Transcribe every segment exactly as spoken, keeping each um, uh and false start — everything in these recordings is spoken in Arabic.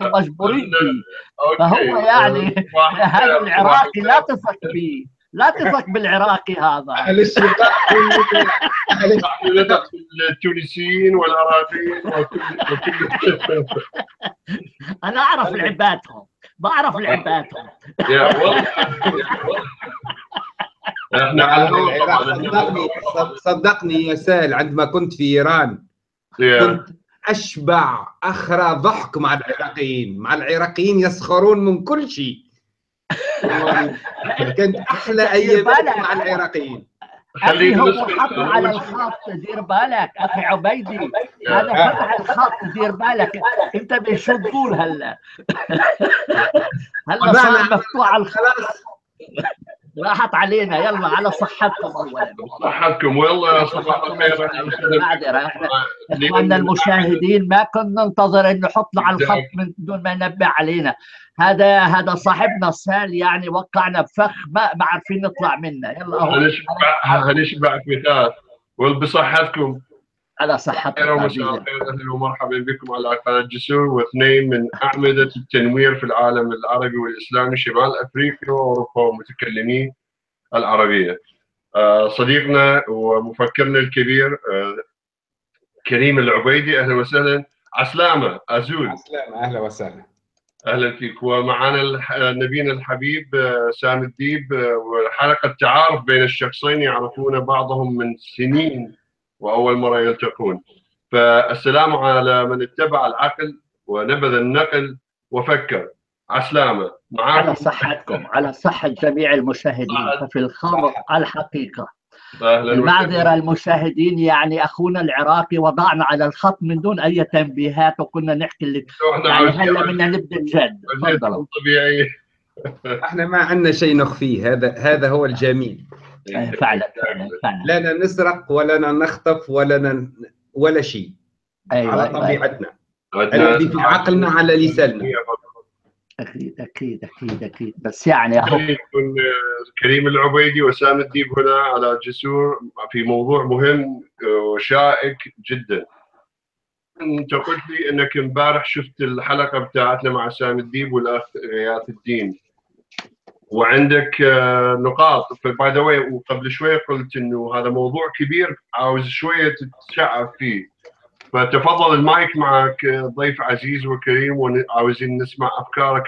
مجبورين فيه. فهو يعني هذا العراقي لا تثق به، لا تثق بالعراقي هذا. اهل السلطه نحن التونسيين والعراقيين وكل انا اعرف لعباتهم، بعرف لعباتهم. يا والله احنا على صدقني يا سهل، عندما كنت في ايران كنت اشبع اخرى ضحك مع العراقيين، مع العراقيين يسخرون من كل شيء. كانت احلى ايام مع العراقيين. اخي هو حط على الخط، دير بالك اخي عبيدي، هذا فتح الخط، دير بالك انت بيشدون هلا. هلا صار مفتوح على الخلاص، راحت علينا. يلا على صحتكم اولا، صحتكم. ويلا يا صباح الخير. اخواننا المشاهدين ما كنا ننتظر انه يحطنا على الخط من دون ما ينبه علينا. هذا هذا صاحبنا سهل يعني وقعنا بفخ ما عارفين نطلع منه. يلا اهو هنشبع هنشبع فخار. وبصحتكم، على صحتكم. اهلا ومرحبا بكم على قناه جسور، واثنين من اعمده التنوير في العالم العربي والاسلامي، شمال افريقيا واوروبا ومتكلمي العربيه. صديقنا ومفكرنا الكبير كريم العبيدي، اهلا وسهلا. عسلامه ازول، عسلامه اهلا وسهلا. اهلا فيك. ومعنا نبينا الحبيب سامي الديب، وحلقه تعارف بين الشخصين يعرفون بعضهم من سنين وأول مرة يلتقون. فالسلام على من اتبع العقل ونبذ النقل وفكر. عسلامة. على صحتكم، على صحة جميع المشاهدين. ففي الخبر الحقيقة المعذرة المشاهدين، يعني أخونا العراقي وضعنا على الخط من دون أي تنبيهات، وكنا نحكي اللي يعني هلا بدنا نبدأ الجد. تفضلوا. طبيعي. احنا ما عندنا شيء نخفيه، هذا هذا هو الجميل. فعلا فعلا، لا نسرق ولا نخطف ولا ولا شيء. أيوة على طبيعتنا، الذي في عقلنا على لساننا. اكيد اكيد اكيد اكيد. بس يعني اهو كريم العبيدي وسام الديب هنا على جسور في موضوع مهم وشائك جدا. انت قلت لي انك امبارح شفت الحلقه بتاعتنا مع سام الديب والاخ غياث الدين، وعندك نقاط. فباي ذا واي، وقبل شويه قلت انه هذا موضوع كبير عاوز شويه تتشعب فيه. فتفضل المايك معك ضيف عزيز وكريم، وعاوزين نسمع افكارك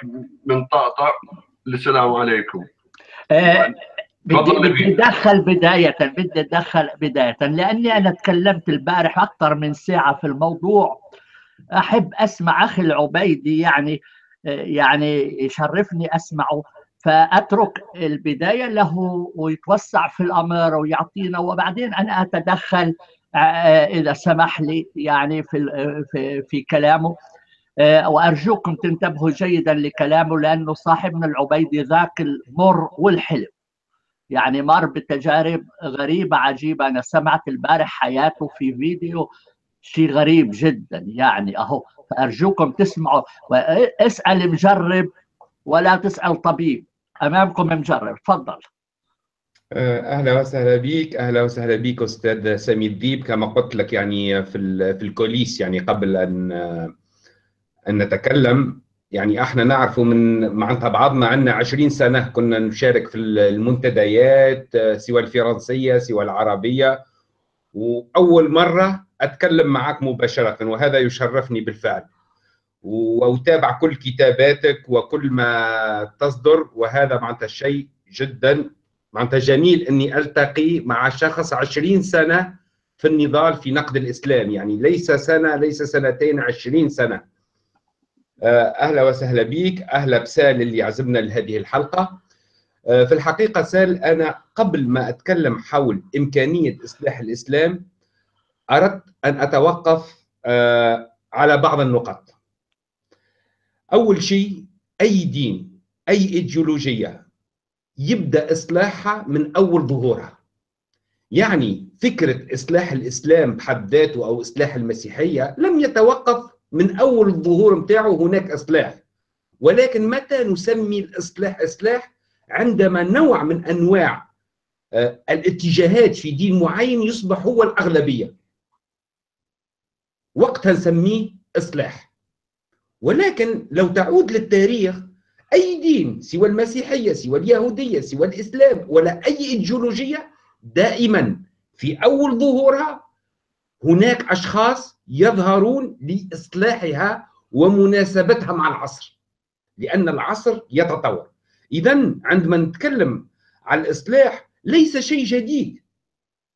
من طقطق. السلام عليكم. أه بدي اتدخل بدايه، بدي اتدخل بدايه لاني انا تكلمت البارح اكثر من ساعه في الموضوع. احب اسمع اخي العبيدي، يعني يعني يشرفني اسمعه، فأترك البداية له ويتوسع في الأمر ويعطينا، وبعدين أنا أتدخل إذا سمح لي يعني في في في كلامه. وأرجوكم تنتبهوا جيدا لكلامه، لأنه صاحبنا العبيدي ذاك المر والحلم، يعني مر بتجارب غريبة عجيبة. أنا سمعت البارح حياته في فيديو، شيء غريب جدا يعني أهو. فأرجوكم تسمعوا، واسأل مجرب ولا تسأل طبيب، أمامكم مجرب. تفضل. أهلا وسهلا بيك، أهلا وسهلا بيك أستاذ سامي الديب. كما قلت لك يعني في في الكوليس، يعني قبل أن أن نتكلم، يعني احنا نعرفه من معناتها بعضنا عندنا عشرين سنة كنا نشارك في المنتديات سواء الفرنسية سواء العربية، وأول مرة أتكلم معك مباشرة، وهذا يشرفني بالفعل. وأتابع كل كتاباتك وكل ما تصدر، وهذا معناتها شيء جدا معناتها جميل اني التقي مع شخص عشرين سنة في النضال في نقد الاسلام، يعني ليس سنه ليس سنتين، عشرين سنة. اهلا وسهلا بيك، اهلا بسال اللي عزمنا لهذه الحلقه. في الحقيقه سال، انا قبل ما اتكلم حول امكانيه اصلاح الاسلام اردت ان اتوقف على بعض النقاط. أول شيء، أي دين، أي إيديولوجية يبدأ إصلاحها من أول ظهورها. يعني فكرة إصلاح الإسلام بحد ذاته أو إصلاح المسيحية لم يتوقف من أول الظهور متاعه هناك إصلاح، ولكن متى نسمي الإصلاح إصلاح؟ عندما نوع من أنواع الاتجاهات في دين معين يصبح هو الأغلبية، وقتها نسميه إصلاح. ولكن لو تعود للتاريخ أي دين سوى المسيحية سوى اليهودية سوى الإسلام ولا أي إيديولوجية دائما في أول ظهورها هناك أشخاص يظهرون لإصلاحها ومناسبتها مع العصر، لأن العصر يتطور. إذا عندما نتكلم عن الإصلاح ليس شيء جديد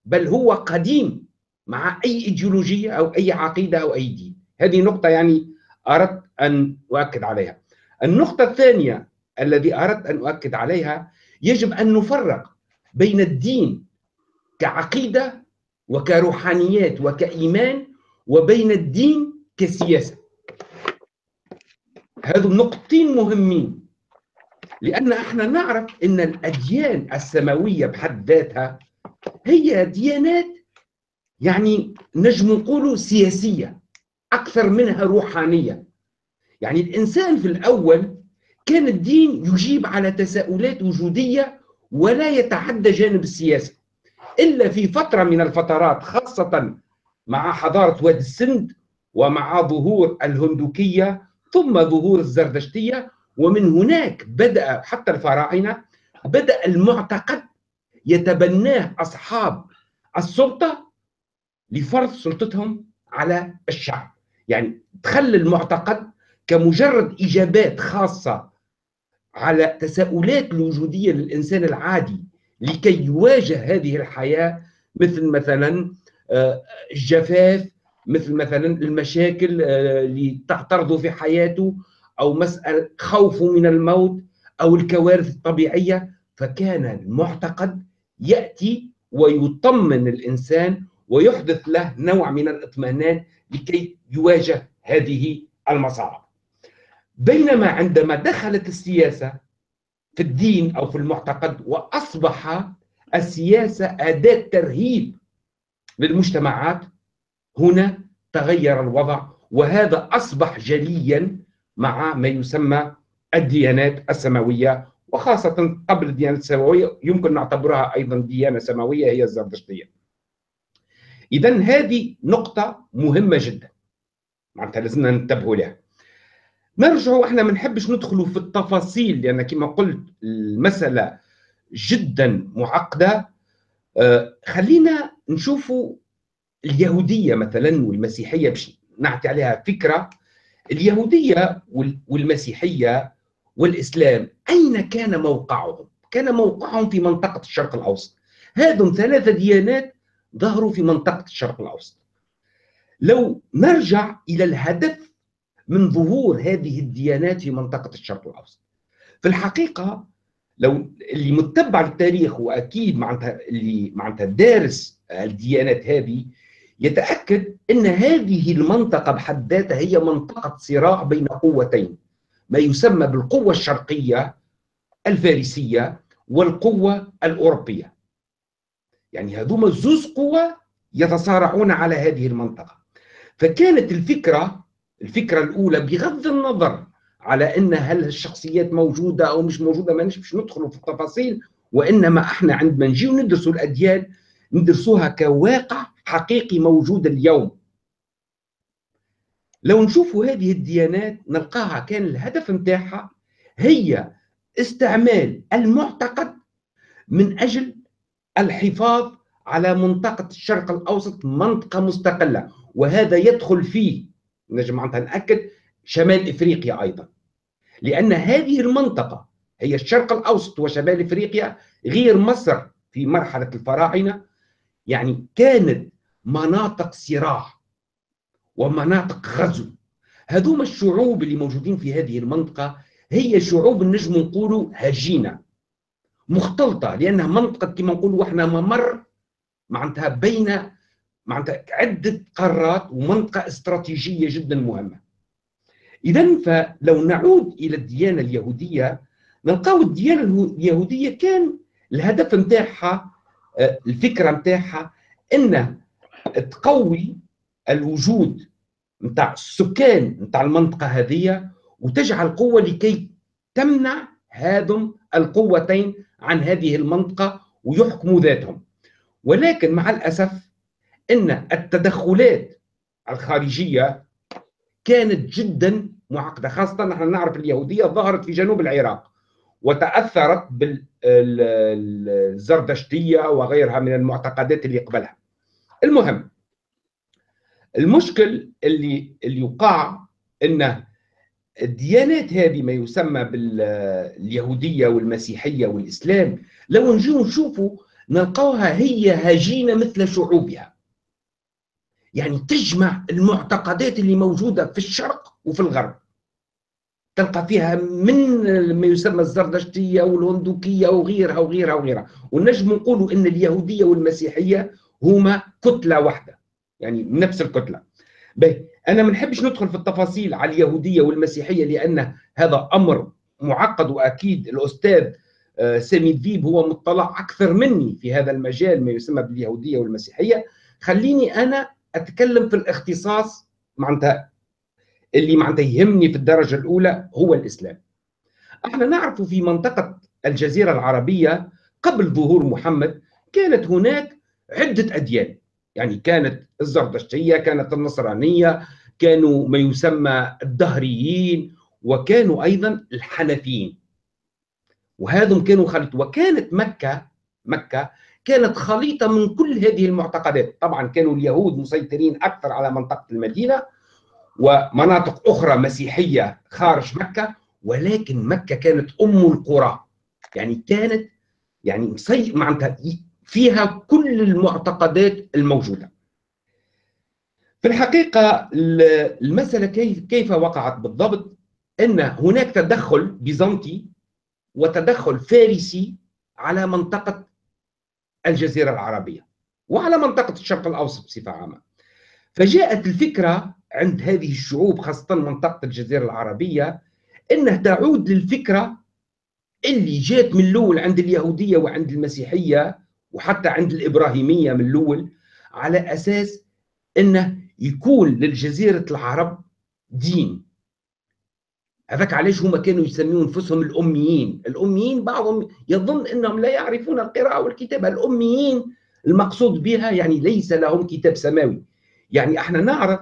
بل هو قديم مع أي إيديولوجية أو أي عقيدة أو أي دين. هذه نقطة يعني أردت أن أؤكد عليها. النقطة الثانية الذي أردت أن أؤكد عليها، يجب أن نفرق بين الدين كعقيدة وكروحانيات وكإيمان وبين الدين كسياسة. هذو نقطتين مهمين، لأن احنا نعرف أن الأديان السماوية بحد ذاتها هي ديانات يعني نجم نقولوا سياسية أكثر منها روحانية. يعني الإنسان في الأول كان الدين يجيب على تساؤلات وجودية ولا يتعدى جانب السياسة، إلا في فترة من الفترات خاصة مع حضارة واد السند ومع ظهور الهندوكية ثم ظهور الزردشتية، ومن هناك بدأ حتى الفراعنة بدأ المعتقد يتبناه أصحاب السلطة لفرض سلطتهم على الشعب. يعني تخلى المعتقد كمجرد إجابات خاصة على تساؤلات الوجودية للإنسان العادي لكي يواجه هذه الحياة، مثل مثلا الجفاف، مثل مثلا المشاكل اللي تعترضه في حياته، أو مسألة خوفه من الموت أو الكوارث الطبيعية. فكان المعتقد يأتي ويطمن الإنسان ويحدث له نوع من الإطمئنان لكي يواجه هذه المصاعب. بينما عندما دخلت السياسة في الدين أو في المعتقد وأصبح السياسة أداة ترهيب للمجتمعات، هنا تغير الوضع، وهذا أصبح جليا مع ما يسمى الديانات السماوية، وخاصة قبل الديانات السماوية يمكن نعتبرها أيضا ديانة سماوية هي الزردشتية. إذن هذه نقطة مهمة جدا معناتها لازمنا ننتبهوا لها. نرجعوا، احنا ما نحبش ندخلوا في التفاصيل لأن كما قلت المسألة جدا معقدة. آه خلينا نشوفوا اليهودية مثلا والمسيحية باش نعطي عليها فكرة. اليهودية والمسيحية والإسلام أين كان موقعهم؟ كان موقعهم في منطقة الشرق الأوسط. هذم ثلاثة ديانات ظهروا في منطقة الشرق الأوسط. لو نرجع إلى الهدف من ظهور هذه الديانات في منطقة الشرق الأوسط، في الحقيقة لو اللي متبع التاريخ وأكيد معناتها اللي معناتها دارس الديانات هذه يتأكد أن هذه المنطقة بحد ذاتها هي منطقة صراع بين قوتين، ما يسمى بالقوة الشرقية الفارسية والقوة الأوروبية. يعني هذوما زوز قوى يتصارعون على هذه المنطقة. فكانت الفكرة الفكرة الأولى بغض النظر على أن هل الشخصيات موجودة أو مش موجودة، ما نشبش ندخلوا في التفاصيل، وإنما احنا عندما نجي وندرسوا الأديان ندرسوها كواقع حقيقي موجود اليوم. لو نشوفوا هذه الديانات نلقاها كان الهدف متاعها هي استعمال المعتقد من أجل الحفاظ على منطقة الشرق الأوسط منطقة مستقلة، وهذا يدخل فيه نجم معناتها نأكد شمال إفريقيا أيضا، لأن هذه المنطقة هي الشرق الأوسط وشمال إفريقيا غير مصر في مرحلة الفراعنة. يعني كانت مناطق صراع ومناطق غزو. هذوما الشعوب اللي موجودين في هذه المنطقة هي شعوب النجم نقولوا هجينة مختلطة، لأنها منطقة كما نقولوا احنا ممر معناتها بين معناتها عدة قارات ومنطقة استراتيجية جدا مهمة. إذا فلو نعود إلى الديانة اليهودية نلقاو الديانة اليهودية كان الهدف نتاعها الفكرة نتاعها أن تقوي الوجود نتاع السكان نتاع المنطقة هذه وتجعل قوة لكي تمنع هذم القوتين عن هذه المنطقة ويحكموا ذاتهم. ولكن مع الأسف أن التدخلات الخارجية كانت جدا معقده، خاصه نحن نعرف اليهوديه ظهرت في جنوب العراق وتاثرت بالزردشتيه وغيرها من المعتقدات اللي قبلها. المهم المشكل اللي اللي وقع انه الديانات هذه ما يسمى باليهوديه والمسيحيه والاسلام لو نجيو نشوفوا نلقاوها هي هجينه مثل شعوبها، يعني تجمع المعتقدات اللي موجوده في الشرق وفي الغرب، تلقى فيها من ما يسمى الزردشتيه والهندوكيه وغيرها وغيرها وغيرها. ونجم نقولوا ان اليهوديه والمسيحيه هما كتله واحده، يعني نفس الكتله. باهي انا ما نحبش ندخل في التفاصيل على اليهوديه والمسيحيه لان هذا امر معقد، واكيد الاستاذ سامي ديب هو مطلع اكثر مني في هذا المجال ما يسمى باليهوديه والمسيحيه. خليني انا اتكلم في الاختصاص معناتها اللي معناتها يهمني في الدرجه الاولى هو الاسلام. احنا نعرف في منطقه الجزيره العربيه قبل ظهور محمد كانت هناك عده اديان، يعني كانت الزردشتيه، كانت النصرانيه، كانوا ما يسمى الدهريين، وكانوا ايضا الحنفيين، وهذم كانوا خليط. وكانت مكه مكه كانت خليطه من كل هذه المعتقدات. طبعا كانوا اليهود مسيطرين اكثر على منطقه المدينه ومناطق اخرى مسيحيه خارج مكه، ولكن مكه كانت ام القرى، يعني كانت يعني مسي... معناتها فيها كل المعتقدات الموجوده. في الحقيقه المساله كيف وقعت بالضبط؟ ان هناك تدخل بيزنطي وتدخل فارسي على منطقه الجزيره العربيه وعلى منطقه الشرق الاوسط بصفه عامه. فجاءت الفكره عند هذه الشعوب خاصه منطقه الجزيره العربيه انها تعود للفكره اللي جات من الاول عند اليهوديه وعند المسيحيه وحتى عند الابراهيميه من الاول، على اساس انه يكون للجزيره العرب دين. هذاك علاش هما كانوا يسميون انفسهم الاميين، الاميين بعضهم يظن انهم لا يعرفون القراءه والكتابه، الاميين المقصود بها يعني ليس لهم كتاب سماوي. يعني احنا نعرف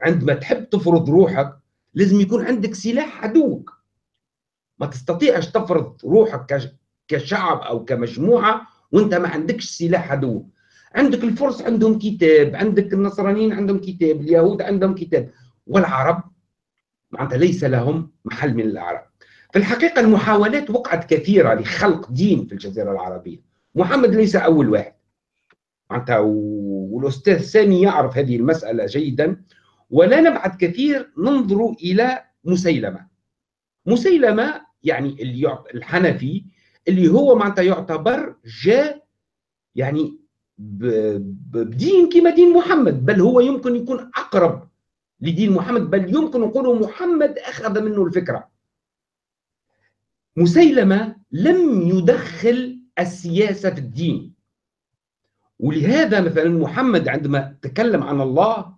عندما تحب تفرض روحك لازم يكون عندك سلاح عدوك، ما تستطيعش تفرض روحك كشعب او كمجموعه وانت ما عندكش سلاح عدو. عندك الفرس عندهم كتاب، عندك النصرانيين عندهم كتاب، اليهود عندهم كتاب، والعرب معناتها ليس لهم محل من العرب. في الحقيقه المحاولات وقعت كثيره لخلق دين في الجزيره العربيه، محمد ليس اول واحد. معناتها والاستاذ سامي يعرف هذه المساله جيدا. ولا نبعد كثير ننظر الى مسيلمه. مسيلمه يعني اللي الحنفي اللي هو معناتها يعتبر جاء يعني بدين كما دين محمد، بل هو يمكن يكون اقرب لدين محمد، بل يمكن نقول محمد اخذ منه الفكره. مسيلمه لم يدخل السياسه في الدين، ولهذا مثلا محمد عندما تكلم عن الله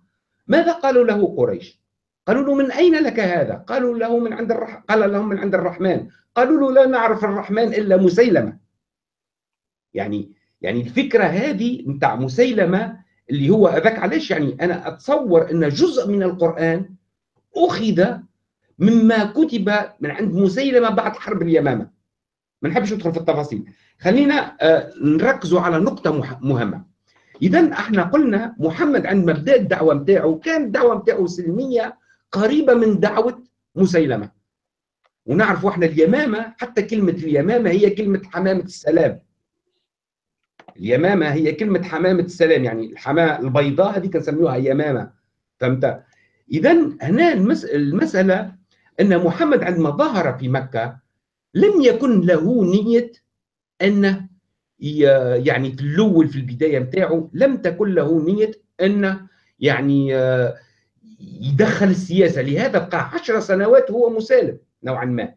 ماذا قالوا له قريش؟ قالوا له من اين لك هذا؟ قالوا له من عند الرح... قال لهم من عند الرحمن، قالوا له لا نعرف الرحمن الا مسيلمه. يعني يعني الفكره هذه نتاع مسيلمه اللي هو هذاك علاش يعني انا اتصور ان جزء من القران اخذ مما كتب من عند مسيلمه بعد حرب اليمامه. ما نحبش ندخل في التفاصيل، خلينا نركزوا على نقطه مهمه. اذا احنا قلنا محمد عندما بدا الدعوه نتاعو كان الدعوه نتاعو سلميه قريبه من دعوه مسيلمه. ونعرف احنا اليمامه، حتى كلمه اليمامه هي كلمه حمامه السلام. اليمامه هي كلمه حمامه السلام، يعني الحمامه البيضاء هذه كنسميوها يمامه، فهمت؟ اذا هنا المساله ان محمد عندما ظهر في مكه لم يكن له نيه انه يعني في الاول في البدايه نتاعو لم تكن له نيه انه يعني يدخل السياسه، لهذا بقى عشر سنوات هو مسالم نوعا ما.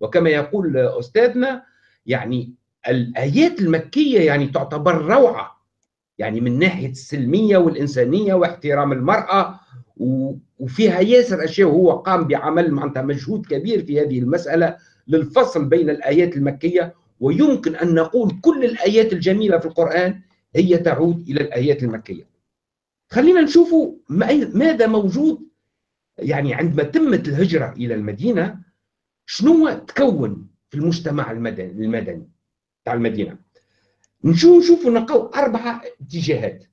وكما يقول استاذنا يعني الآيات المكية يعني تعتبر روعة، يعني من ناحية السلمية والإنسانية واحترام المرأة، وفيها ياسر أشياء. وهو قام بعمل معناتها مجهود كبير في هذه المسألة للفصل بين الآيات المكية، ويمكن أن نقول كل الآيات الجميلة في القرآن هي تعود إلى الآيات المكية. خلينا نشوفوا ماذا موجود يعني عندما تمت الهجرة إلى المدينة شنو تكون في المجتمع المدني المدني تاع المدينة؟ نشوف نشوفوا نلقاو أربعة اتجاهات.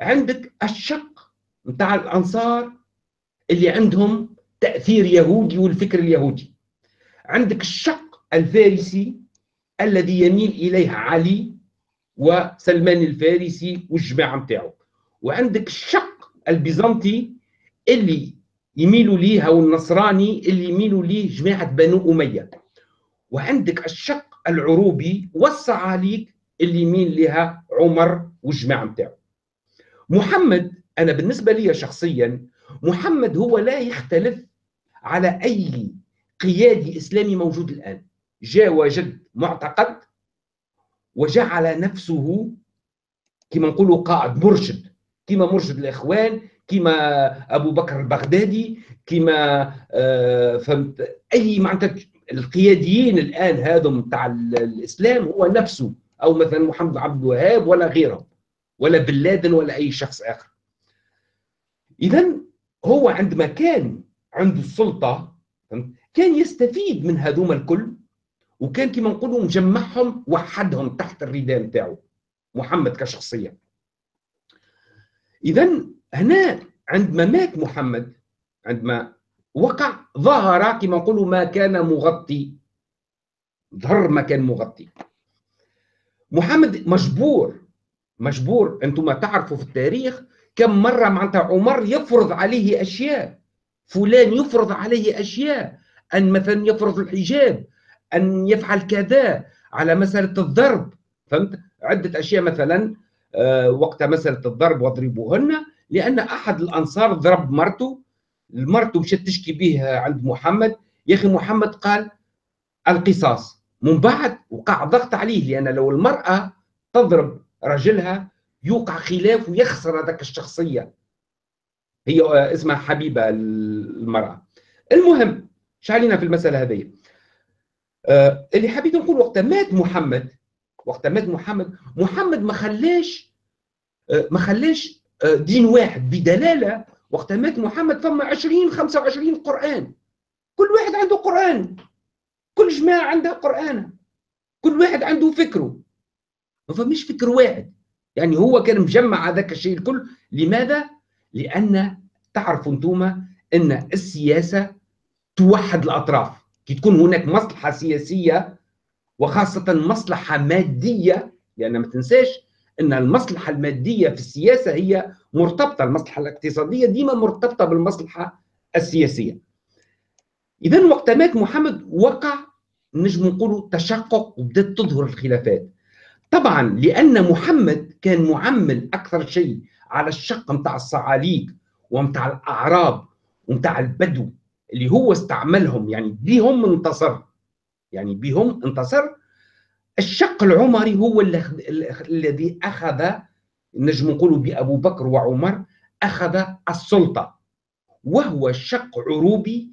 عندك الشق نتاع الأنصار اللي عندهم تأثير يهودي والفكر اليهودي. عندك الشق الفارسي الذي يميل إليه علي وسلمان الفارسي والجماعة نتاعو. وعندك الشق البيزنطي اللي يميلوا ليه، أو النصراني اللي يميلوا ليه جماعة بنو أمية. وعندك الشق العروبي والصعاليك اللي يميل لها عمر والجماعة نتاعو. محمد، أنا بالنسبة لي شخصيا محمد هو لا يختلف على أي قيادي إسلامي موجود الآن. جاء وجد معتقد وجعل نفسه كما نقولوا قائد مرشد، كما مرشد الإخوان، كما أبو بكر البغدادي، كما آه فهمت أي معناتها القياديين الآن هذم تاع الإسلام هو نفسه، أو مثلا محمد عبد الوهاب ولا غيره ولا بن لادن ولا أي شخص آخر. إذا هو عندما كان عنده السلطة كان يستفيد من هذوما الكل، وكان كما نقولوا مجمعهم وحدهم تحت الرداء نتاعو محمد كشخصية. إذا هنا عندما مات محمد، عندما وقع، ظهر كما نقولوا ما كان مغطي، ظهر ما كان مغطي. محمد مجبور مجبور أنتم تعرفوا في التاريخ كم مرة معناتها عمر يفرض عليه أشياء، فلان يفرض عليه أشياء، أن مثلا يفرض الحجاب، أن يفعل كذا على مسألة الضرب، فهمت؟ عدة أشياء مثلا أه وقت مسألة الضرب، واضربوهن، لأن أحد الأنصار ضرب مرته، مرته مشات تشكي به عند محمد، يا أخي محمد قال القصاص. من بعد وقع ضغط عليه، لأن لو المرأة تضرب رجلها يوقع خلاف ويخسر هذاك الشخصية، هي اسمها حبيبة المرأة. المهم شعلينا في المسألة هذه. أه اللي حبيت نقول، وقت مات محمد وقت مات محمد محمد ما خلاش أه ما خلاش أه دين واحد. بدلالة وقت مات محمد فما عشرين خمسة وعشرين قرآن، كل واحد عنده قرآن، كل جماعة عندها قرآن، كل واحد عنده فكره، ما فماش فكر واحد. يعني هو كان مجمع هذاك الشيء الكل. لماذا؟ لأن تعرفوا انتوما أن السياسة توحد الأطراف. كي تكون هناك مصلحة سياسية وخاصة مصلحة مادية، لأن ما تنساش أن المصلحة المادية في السياسة هي مرتبطة، المصلحة الاقتصادية ديما مرتبطة بالمصلحة السياسية. إذا وقت مات محمد وقع نجم نقولوا تشقق، وبدأت تظهر الخلافات. طبعا لأن محمد كان معمل أكثر شيء على الشق متاع الصعاليك ومتاع الأعراب ومتاع البدو، اللي هو استعملهم، يعني بهم انتصر، يعني بهم انتصر. الشق العمري هو الذي أخذ، نجم نقولوا بأبو بكر وعمر، أخذ السلطة، وهو الشق عروبي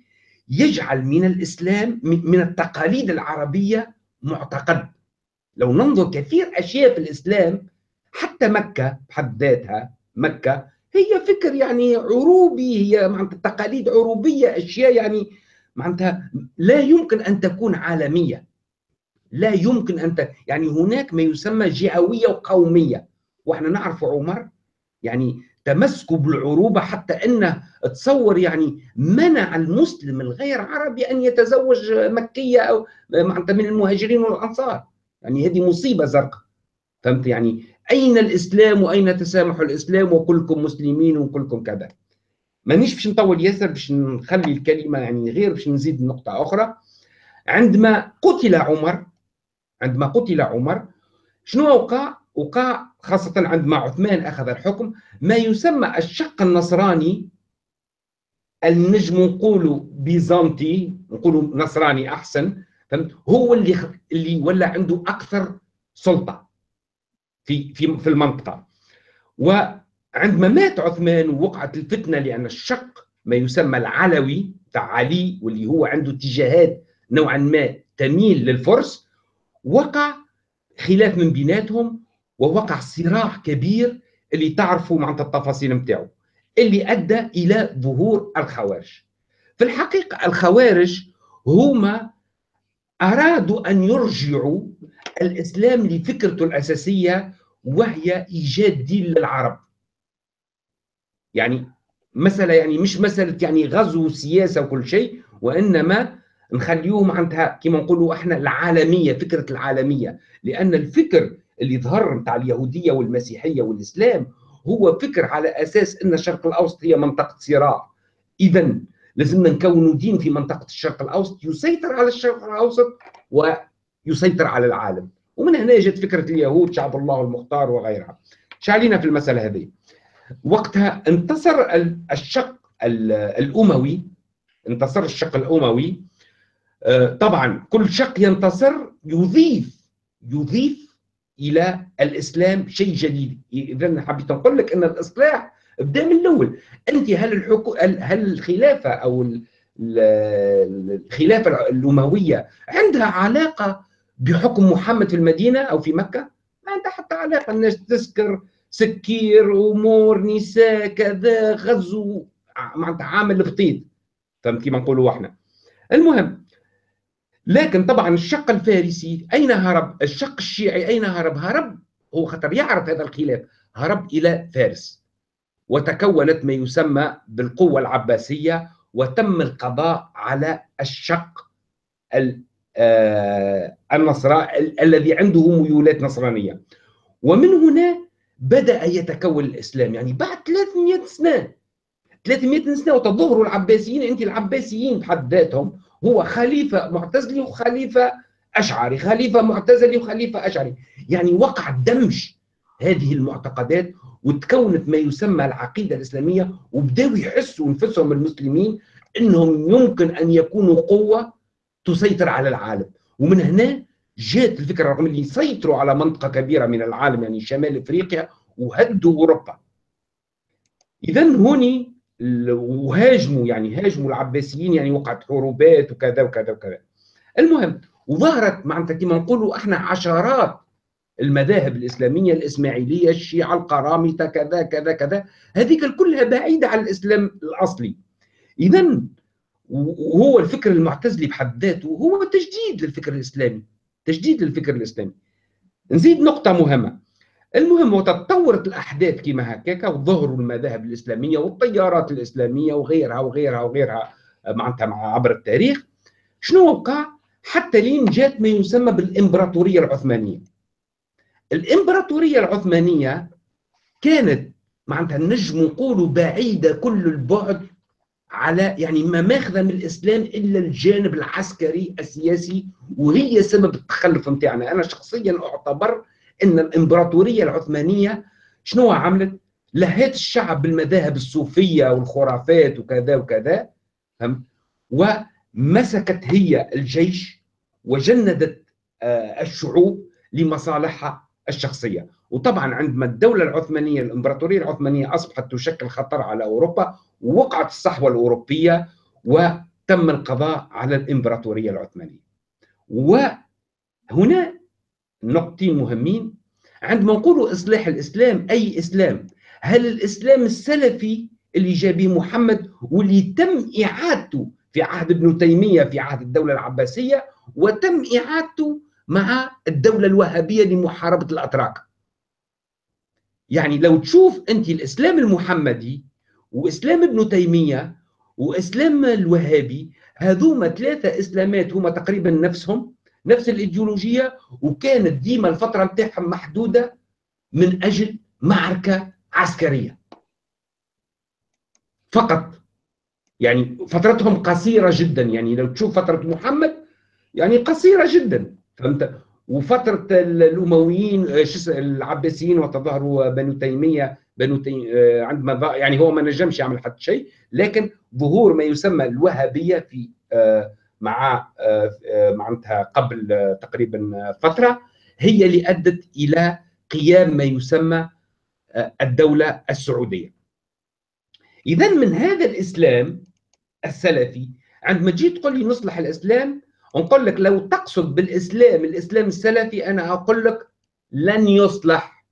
يجعل من الإسلام، من التقاليد العربية معتقد. لو ننظر كثير أشياء في الإسلام، حتى مكة بحد ذاتها، مكة هي فكر يعني عروبي، هي معناتها تقاليد عروبية، أشياء يعني معناتها لا يمكن أن تكون عالمية، لا يمكن أن ت... يعني هناك ما يسمى جهوية وقومية. وإحنا نعرف عمر يعني تمسكوا بالعروبة حتى أنه تصور يعني منع المسلم الغير عربي أن يتزوج مكية أو معناتها من المهاجرين والأنصار. يعني هذه مصيبة زرقاء، فهمت؟ يعني أين الإسلام وأين تسامح الإسلام وكلكم مسلمين وكلكم كذا. مانيش باش نطول ياسر، باش نخلي الكلمة يعني غير باش نزيد نقطة أخرى. عندما قتل عمر، عندما قتل عمر شنو وقع؟ وقع خاصة عندما عثمان أخذ الحكم ما يسمى الشق النصراني، النجم نقولوا بيزنطي، نقولوا نصراني أحسن، فهمت؟ هو اللي خ... اللي ولا عنده أكثر سلطة في في في المنطقة. وعندما مات عثمان ووقعت الفتنة، لأن الشق ما يسمى العلوي تاع علي، واللي هو عنده اتجاهات نوعا ما تميل للفرس، وقع خلاف من بيناتهم، ووقع صراع كبير اللي تعرفوا معناتها التفاصيل نتاعو. اللي أدى إلى ظهور الخوارج. في الحقيقة الخوارج هما أرادوا أن يرجعوا الإسلام لفكرته الأساسية، وهي إيجاد دين للعرب. يعني مسألة يعني مش مسألة يعني غزو سياسة وكل شيء، وإنما نخليه معناتها كما نقولوا احنا العالمية، فكرة العالمية، لأن الفكر اللي ظهر بتاع اليهودية والمسيحية والإسلام هو فكر على أساس أن الشرق الأوسط هي منطقة صراع. إذا لازمنا نكونوا دين في منطقة الشرق الأوسط يسيطر على الشرق الأوسط ويسيطر على العالم، ومن هنا جت فكرة اليهود شعب الله المختار وغيرها. شعلينا في المسألة هذه وقتها انتصر الشق الأموي، انتصر الشق الأموي. طبعا كل شق ينتصر يضيف يضيف إلى الإسلام شيء جديد. إذا حبيت نقول لك أن الإصلاح بدا من الأول. أنت هل الحكو... هل الخلافة أو الخلافة الأموية عندها علاقة بحكم محمد في المدينة أو في مكة؟ ما عندها حتى علاقة. الناس تذكر سكير، أمور، نساء، كذا، غزو، معناتها عامل بطيط، فهمت كيما نقولوا احنا. المهم، لكن طبعا الشق الفارسي أين هرب؟ الشق الشيعي أين هرب؟ هرب هو خطر يعرف هذا الخلاف، هرب إلى فارس، وتكونت ما يسمى بالقوة العباسية، وتم القضاء على الشق النصراني الذي عنده ميولات نصرانية. ومن هنا بدأ يتكون الإسلام، يعني بعد ثلاثمئة سنة ثلاثمئة سنة وتظهروا العباسيين. أنت العباسيين بحد ذاتهم هو خليفة معتزلي وخليفة أشعري، خليفة معتزلي وخليفة أشعري، يعني وقع دمج هذه المعتقدات وتكونت ما يسمى العقيدة الإسلامية. وبداو يحسوا أنفسهم المسلمين أنهم يمكن أن يكونوا قوة تسيطر على العالم، ومن هنا جات الفكرة رغم اللي يسيطروا على منطقة كبيرة من العالم، يعني شمال إفريقيا وهدوا أوروبا. إذا هوني وهاجموا، يعني هاجموا العباسيين، يعني وقعت حروبات وكذا وكذا وكذا. المهم، وظهرت معناتها كما نقولوا احنا عشرات المذاهب الإسلامية، الإسماعيلية، الشيعة، القرامطة، كذا كذا كذا، هذيك كلها بعيدة عن الإسلام الأصلي. إذا وهو الفكر المعتزلي بحد ذاته هو تجديد للفكر الإسلامي، تجديد للفكر الإسلامي. نزيد نقطة مهمة. المهم، وتطورت الأحداث كما هكاك، وظهروا المذاهب الإسلامية والتيارات الإسلامية وغيرها وغيرها وغيرها معناتها عبر التاريخ. شنو وقع؟ حتى لين جات ما يسمى بالإمبراطورية العثمانية. الإمبراطورية العثمانية كانت معناتها نجم نقولوا بعيدة كل البعد على، يعني ما ماخذة من الإسلام إلا الجانب العسكري السياسي، وهي سبب التخلف نتاعنا. أنا شخصيا أعتبر أن الإمبراطورية العثمانية شنو عملت؟ لهت الشعب بالمذاهب الصوفية والخرافات وكذا وكذا، فهمت؟ ومسكت هي الجيش وجندت آه الشعوب لمصالحها الشخصية. وطبعا عندما الدولة العثمانية، الإمبراطورية العثمانية، أصبحت تشكل خطر على أوروبا، ووقعت الصحوة الأوروبية وتم القضاء على الإمبراطورية العثمانية. وهنا نقطتين مهمين. عندما نقولوا إصلاح الإسلام، أي إسلام؟ هل الإسلام السلفي اللي جاء به محمد واللي تم إعادته في عهد ابن تيمية في عهد الدولة العباسية، وتم إعادته مع الدولة الوهابية لمحاربة الأتراك؟ يعني لو تشوف أنت الإسلام المحمدي وإسلام ابن تيمية وإسلام الوهابي، هذوما ثلاثة إسلامات هما تقريبا نفسهم، نفس الإيديولوجية، وكانت ديما الفترة بتاعهم محدودة من أجل معركة عسكرية فقط، يعني فترتهم قصيرة جدا. يعني لو تشوف فترة محمد يعني قصيرة جدا، فهمت؟ وفترة الأمويين العباسيين وتظاهروا بنو تيمية، بنو تيمية عندما يعني هو ما نجمش يعمل حتى شيء، لكن ظهور ما يسمى الوهابية في مع معناتها قبل تقريبا فترة، هي اللي أدت إلى قيام ما يسمى الدولة السعودية. إذا من هذا الإسلام السلفي، عندما تجي تقول لي نصلح الإسلام، نقول لك لو تقصد بالإسلام الإسلام السلفي، أنا أقول لك لن يصلح.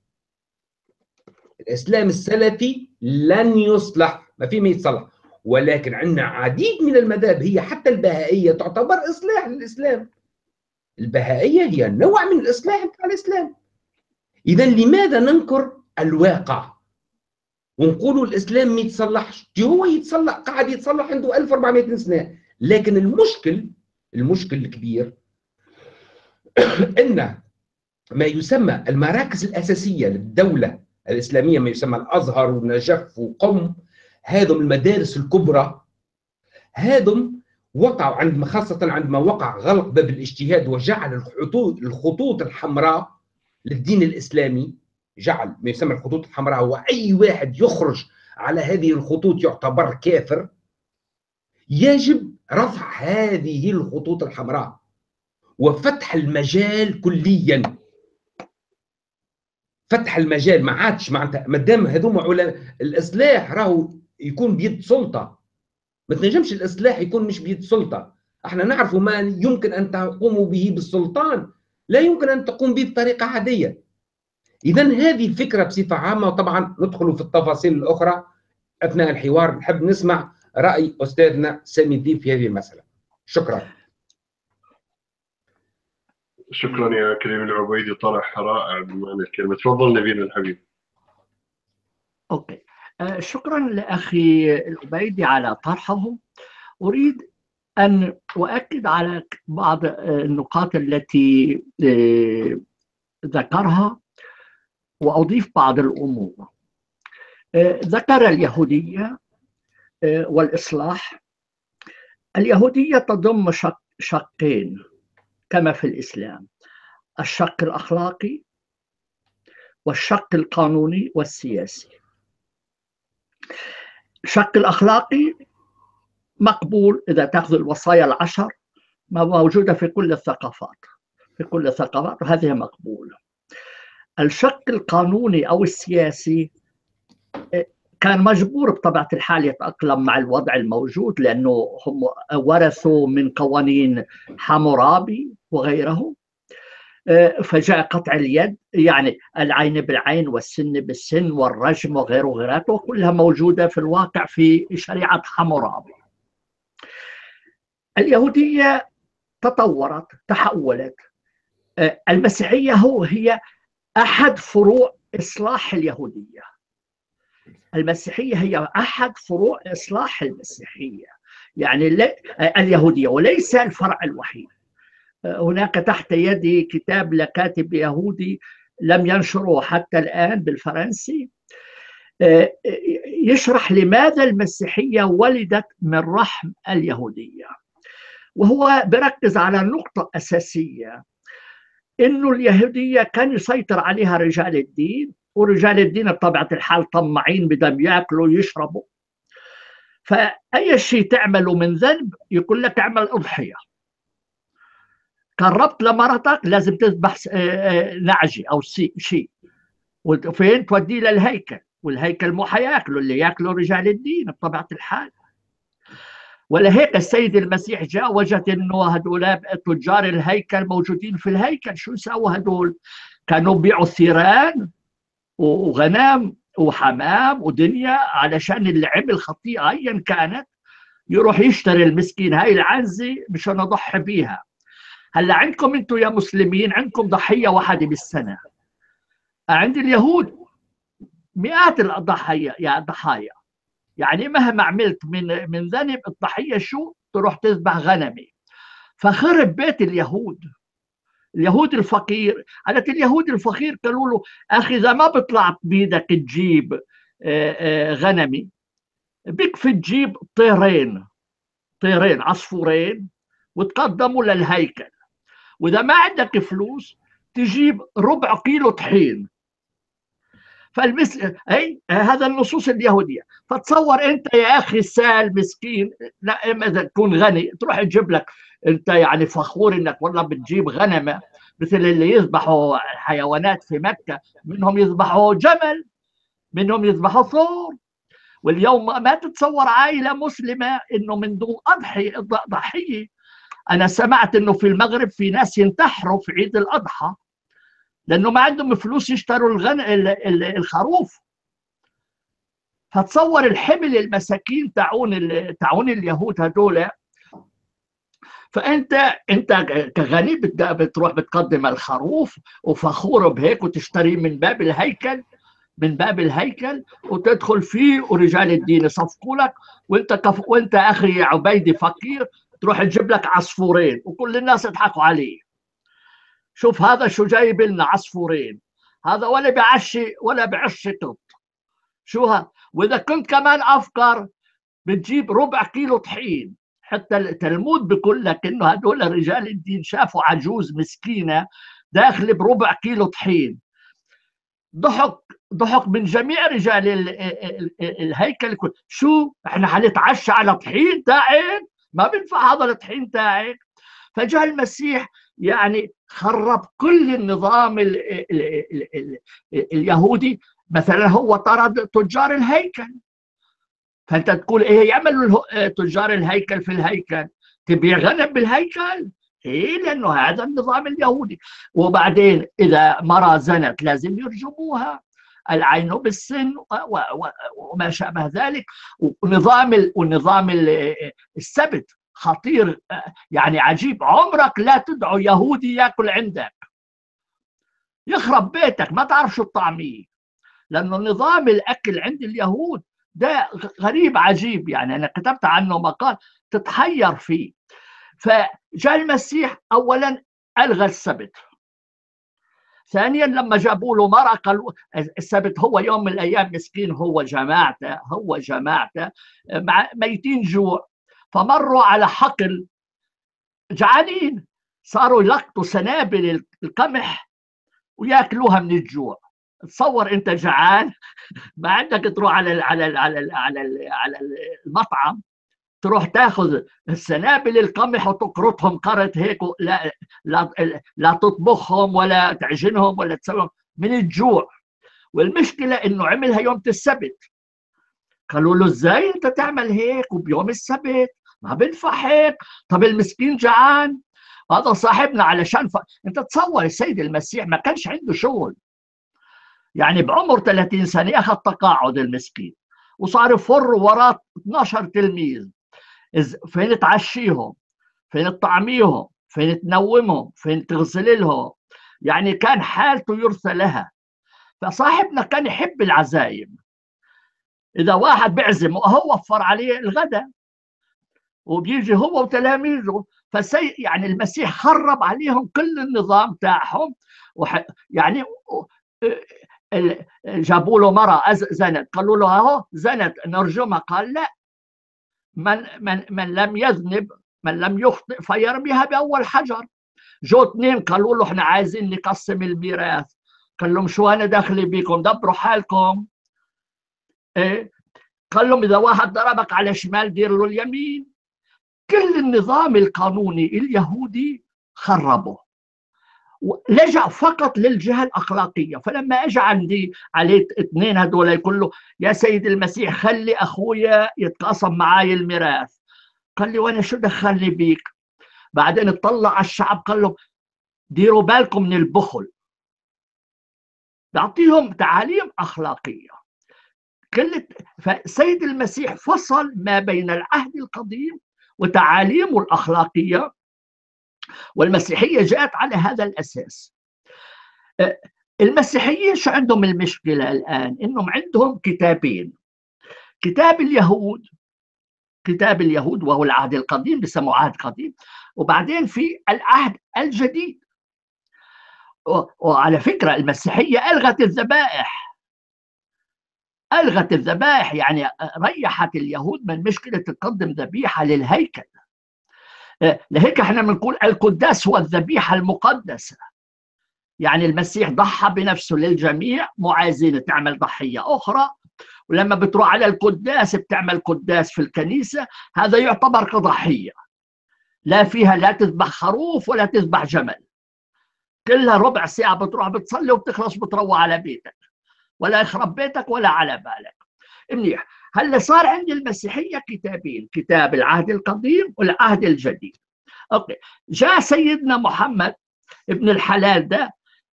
الاسلام السلفي لن يصلح، ما في ما يتصلح، ولكن عندنا عديد من المذاهب، هي حتى البهائيه تعتبر اصلاح للاسلام. البهائيه هي نوع من الاصلاح بتاع الاسلام. اذا لماذا ننكر الواقع ونقولوا الاسلام ما يتصلحش؟ هو يتصلح، قاعد يتصلح عنده ألف وأربعمائة سنه، لكن المشكل المشكل الكبير ان ما يسمى المراكز الاساسيه للدوله الاسلاميه، ما يسمى الازهر ونجف وقم، هذم المدارس الكبرى، هذم وقعوا عندما خاصه عندما وقع غلق باب الاجتهاد وجعل الخطوط الخطوط الحمراء للدين الاسلامي، جعل ما يسمى الخطوط الحمراء، واي واحد يخرج على هذه الخطوط يعتبر كافر. يجب رفع هذه الخطوط الحمراء وفتح المجال كليا، فتح المجال. ما عادش معناتها مادام هذوما علماء، الاصلاح راهو يكون بيد سلطه، ما تنجمش الاصلاح يكون مش بيد سلطه. احنا نعرفوا ما يمكن ان تقوموا به بالسلطان لا يمكن ان تقوم به بطريقه عاديه. اذا هذه الفكره بصفه عامه، وطبعا ندخل في التفاصيل الاخرى اثناء الحوار. نحب نسمع راي استاذنا سامي الدين في هذه المساله. شكرا. شكرا يا كريم العبيدي، طرح رائع بمعنى الكلمه. تفضل نبيل الحبيب. اوكي، آه شكرا لاخي العبيدي على طرحه. اريد ان اؤكد على بعض النقاط التي آه ذكرها واضيف بعض الامور. آه ذكر اليهوديه آه والاصلاح. اليهوديه تضم شق شقين كما في الإسلام، الشق الأخلاقي والشق القانوني والسياسي. الشق الأخلاقي مقبول إذا تأخذ الوصايا العشر موجودة في كل الثقافات، في كل الثقافات هذه مقبولة. الشق القانوني أو السياسي كان مجبور بطبيعة الحال يتأقلم مع الوضع الموجود، لأنه هم ورثوا من قوانين حمورابي وغيره، فجاء قطع اليد، يعني العين بالعين والسن بالسن والرجم وغيره وغيراته، كلها موجودة في الواقع في شريعة حمورابي. اليهودية تطورت، تحولت. المسيحية هو هي أحد فروع إصلاح اليهودية. المسيحية هي أحد فروع إصلاح المسيحية، يعني اليهودية، وليس الفرع الوحيد. هناك تحت يدي كتاب لكاتب يهودي لم ينشره حتى الآن بالفرنسي، يشرح لماذا المسيحية ولدت من رحم اليهودية، وهو بركز على نقطة أساسية، إنه اليهودية كان يسيطر عليها رجال الدين، ورجال الدين بطبيعة الحال طماعين بدهم ياكلوا يشربوا، فأي شيء تعمله من ذنب يقول لك اعمل أضحية. قربت لمرتك لازم تذبح نعجي أو شيء، وفين توديه للهيكل، والهيكل مو حياكله، اللي ياكله رجال الدين بطبيعة الحال. ولهيك السيد المسيح جاء وجد إنه هدول تجار الهيكل موجودين في الهيكل، شو سووا هدول؟ كانوا بيعوا ثيران وغنام وحمام ودنيا علشان اللي عمل خطيئة أيا كانت يروح يشتري المسكين، هاي العنزة مشان أضحي بيها. هلا عندكم أنتم يا مسلمين عندكم ضحية واحدة بالسنة، عند اليهود مئات الضحايا، يعني ضحايا، يعني مهما عملت من من ذنب الضحية شو؟ تروح تذبح غنمي. فخرب بيت اليهود، اليهود الفقير. على اليهود الفقير قالوا له اخي اذا ما بطلع بيدك تجيب غنمي، بكفي تجيب طيرين، طيرين عصفورين وتقدموا للهيكل، واذا ما عندك فلوس تجيب ربع كيلو طحين. فالمثل اي هذا النصوص اليهوديه. فتصور انت يا اخي سال مسكين، لا اما اذا تكون غني تروح تجيب لك انت، يعني فخور انك والله بتجيب غنمه، مثل اللي يذبحوا حيوانات في مكه، منهم يذبحوا جمل، منهم يذبحوا ثور. واليوم ما تتصور عائله مسلمه انه من دون اضحيه. انا سمعت انه في المغرب في ناس ينتحروا في عيد الاضحى لانه ما عندهم فلوس يشتروا الغن... الخروف هتصور الحمل المساكين تعون تعون اليهود هذول. فانت انت كغني بتروح بتقدم الخروف وفخور بهيك وتشتريه من باب الهيكل من باب الهيكل وتدخل فيه ورجال الدين يصفقوا لك، وانت كف... وانت اخي عبيدي فقير تروح تجيب لك عصفورين وكل الناس يضحكوا عليه. شوف هذا شو جايب لنا عصفورين، هذا ولا بعشي ولا بعش قط. شو ها؟ واذا كنت كمان افقر بتجيب ربع كيلو طحين. حتى التلمود بيقول لك انه هدول رجال الدين شافوا عجوز مسكينه داخله بربع كيلو طحين، ضحك ضحك من جميع رجال ال ال ال الهيكل كله. شو احنا حنتعشى على طحين تاعك؟ ما بينفع هذا الطحين تاعك. فجاء المسيح يعني خرب كل النظام ال ال ال ال ال اليهودي. مثلا هو طرد تجار الهيكل، فانت تقول ايه يعملوا تجار الهيكل في الهيكل؟ تبيع غنم بالهيكل؟ ايه، لانه هذا النظام اليهودي. وبعدين اذا مرأة زنت لازم يرجموها، العين بالسن وما شابه ذلك. ونظام ونظام السبت خطير يعني عجيب، عمرك لا تدعو يهودي ياكل عندك، يخرب بيتك، ما تعرف شو الطعميه. لانه نظام الاكل عند اليهود ده غريب عجيب، يعني انا كتبت عنه مقال تتحير فيه. فجاء المسيح اولا الغى السبت، ثانيا لما جابوا له مرة قالوا السبت هو يوم من الايام مسكين، هو جماعته هو جماعته مع ميتين جوع، فمروا على حقل جعانين، صاروا يلقطوا سنابل القمح وياكلوها من الجوع. تصور انت جعان ما عندك تروح على ال على ال على ال على ال على المطعم تروح تاخذ السنابل القمح وتقرطهم قرط هيك، لا لا لا تطبخهم ولا تعجنهم ولا تسويهم من الجوع. والمشكله انه عملها يوم السبت. قالوا له ازاي انت تعمل هيك وبيوم السبت؟ ما بينفع هيك، طب المسكين جعان. هذا صاحبنا علشان ف... انت تصور السيد المسيح ما كانش عنده شغل، يعني بعمر ثلاثين سنه اخذ تقاعد المسكين وصار يفر وراه اثناشر تلميذ. فين تعشيهم؟ فين تطعميهم؟ فين تنومهم؟ فين تغسل لهم؟ يعني كان حالته يرثى لها. فصاحبنا كان يحب العزايم، اذا واحد بيعزم وهو وفر عليه الغداء وبيجي هو وتلاميذه. فسي يعني المسيح خرب عليهم كل النظام تاعهم. وح يعني جابوا له مرأة زنت، قالوا له اهو زنت نرجمها، قال لا، من من من لم يذنب من لم يخطئ فيرميها باول حجر. جو اثنين قالوا له احنا عايزين نقسم الميراث، قال لهم شو انا داخلي بيكم، دبروا حالكم. ايه، قال لهم اذا واحد ضربك على الشمال دير له اليمين. كل النظام القانوني اليهودي خربه، لجأ فقط للجهة الأخلاقية. فلما أجى عندي عليه اثنين هذول يقول له يا سيد المسيح خلي أخويا يتقاسم معاي الميراث، قال لي وأنا شو دخلني بيك؟ بعدين اطلع على الشعب قال لهم ديروا بالكم من البخل، بعطيهم تعاليم أخلاقية. كل فسيد المسيح فصل ما بين العهد القديم وتعاليمه الأخلاقية، والمسيحية جاءت على هذا الأساس. المسيحيين شو عندهم المشكلة الآن؟ إنهم عندهم كتابين، كتاب اليهود كتاب اليهود وهو العهد القديم، بسموه عهد قديم، وبعدين في العهد الجديد. وعلى فكرة المسيحية ألغت الذبائح ألغت الذبائح يعني ريحت اليهود من مشكلة تقدم ذبيحة للهيكل. لهيك احنا بنقول القداس هو الذبيحه المقدسه، يعني المسيح ضحى بنفسه للجميع معازين، تعمل ضحيه اخرى. ولما بتروح على القداس بتعمل قداس في الكنيسه، هذا يعتبر كضحيه، لا فيها لا تذبح خروف ولا تذبح جمل، كلها ربع ساعه بتروح بتصلي وبتخلص بتروح على بيتك، ولا يخرب بيتك ولا على بالك. منيح. هلا صار عند المسيحية كتابين، كتاب العهد القديم والعهد الجديد. اوكي، جاء سيدنا محمد ابن الحلال ده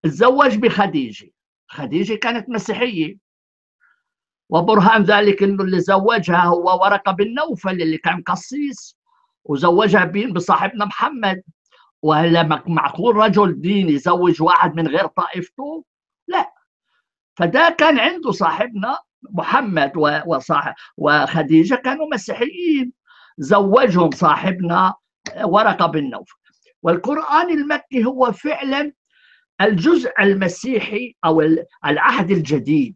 تزوج بخديجة، خديجة كانت مسيحية، وبرهان ذلك انه اللي زوجها هو ورقه بن نوفل اللي كان قصيص، وزوجها بصاحبنا محمد. وهلا معقول رجل ديني يزوج واحد من غير طائفته؟ لا. فده كان عنده صاحبنا محمد وصاحب وخديجه كانوا مسيحيين، زوجهم صاحبنا ورقه بن نوفل. والقرآن المكي هو فعلا الجزء المسيحي او العهد الجديد،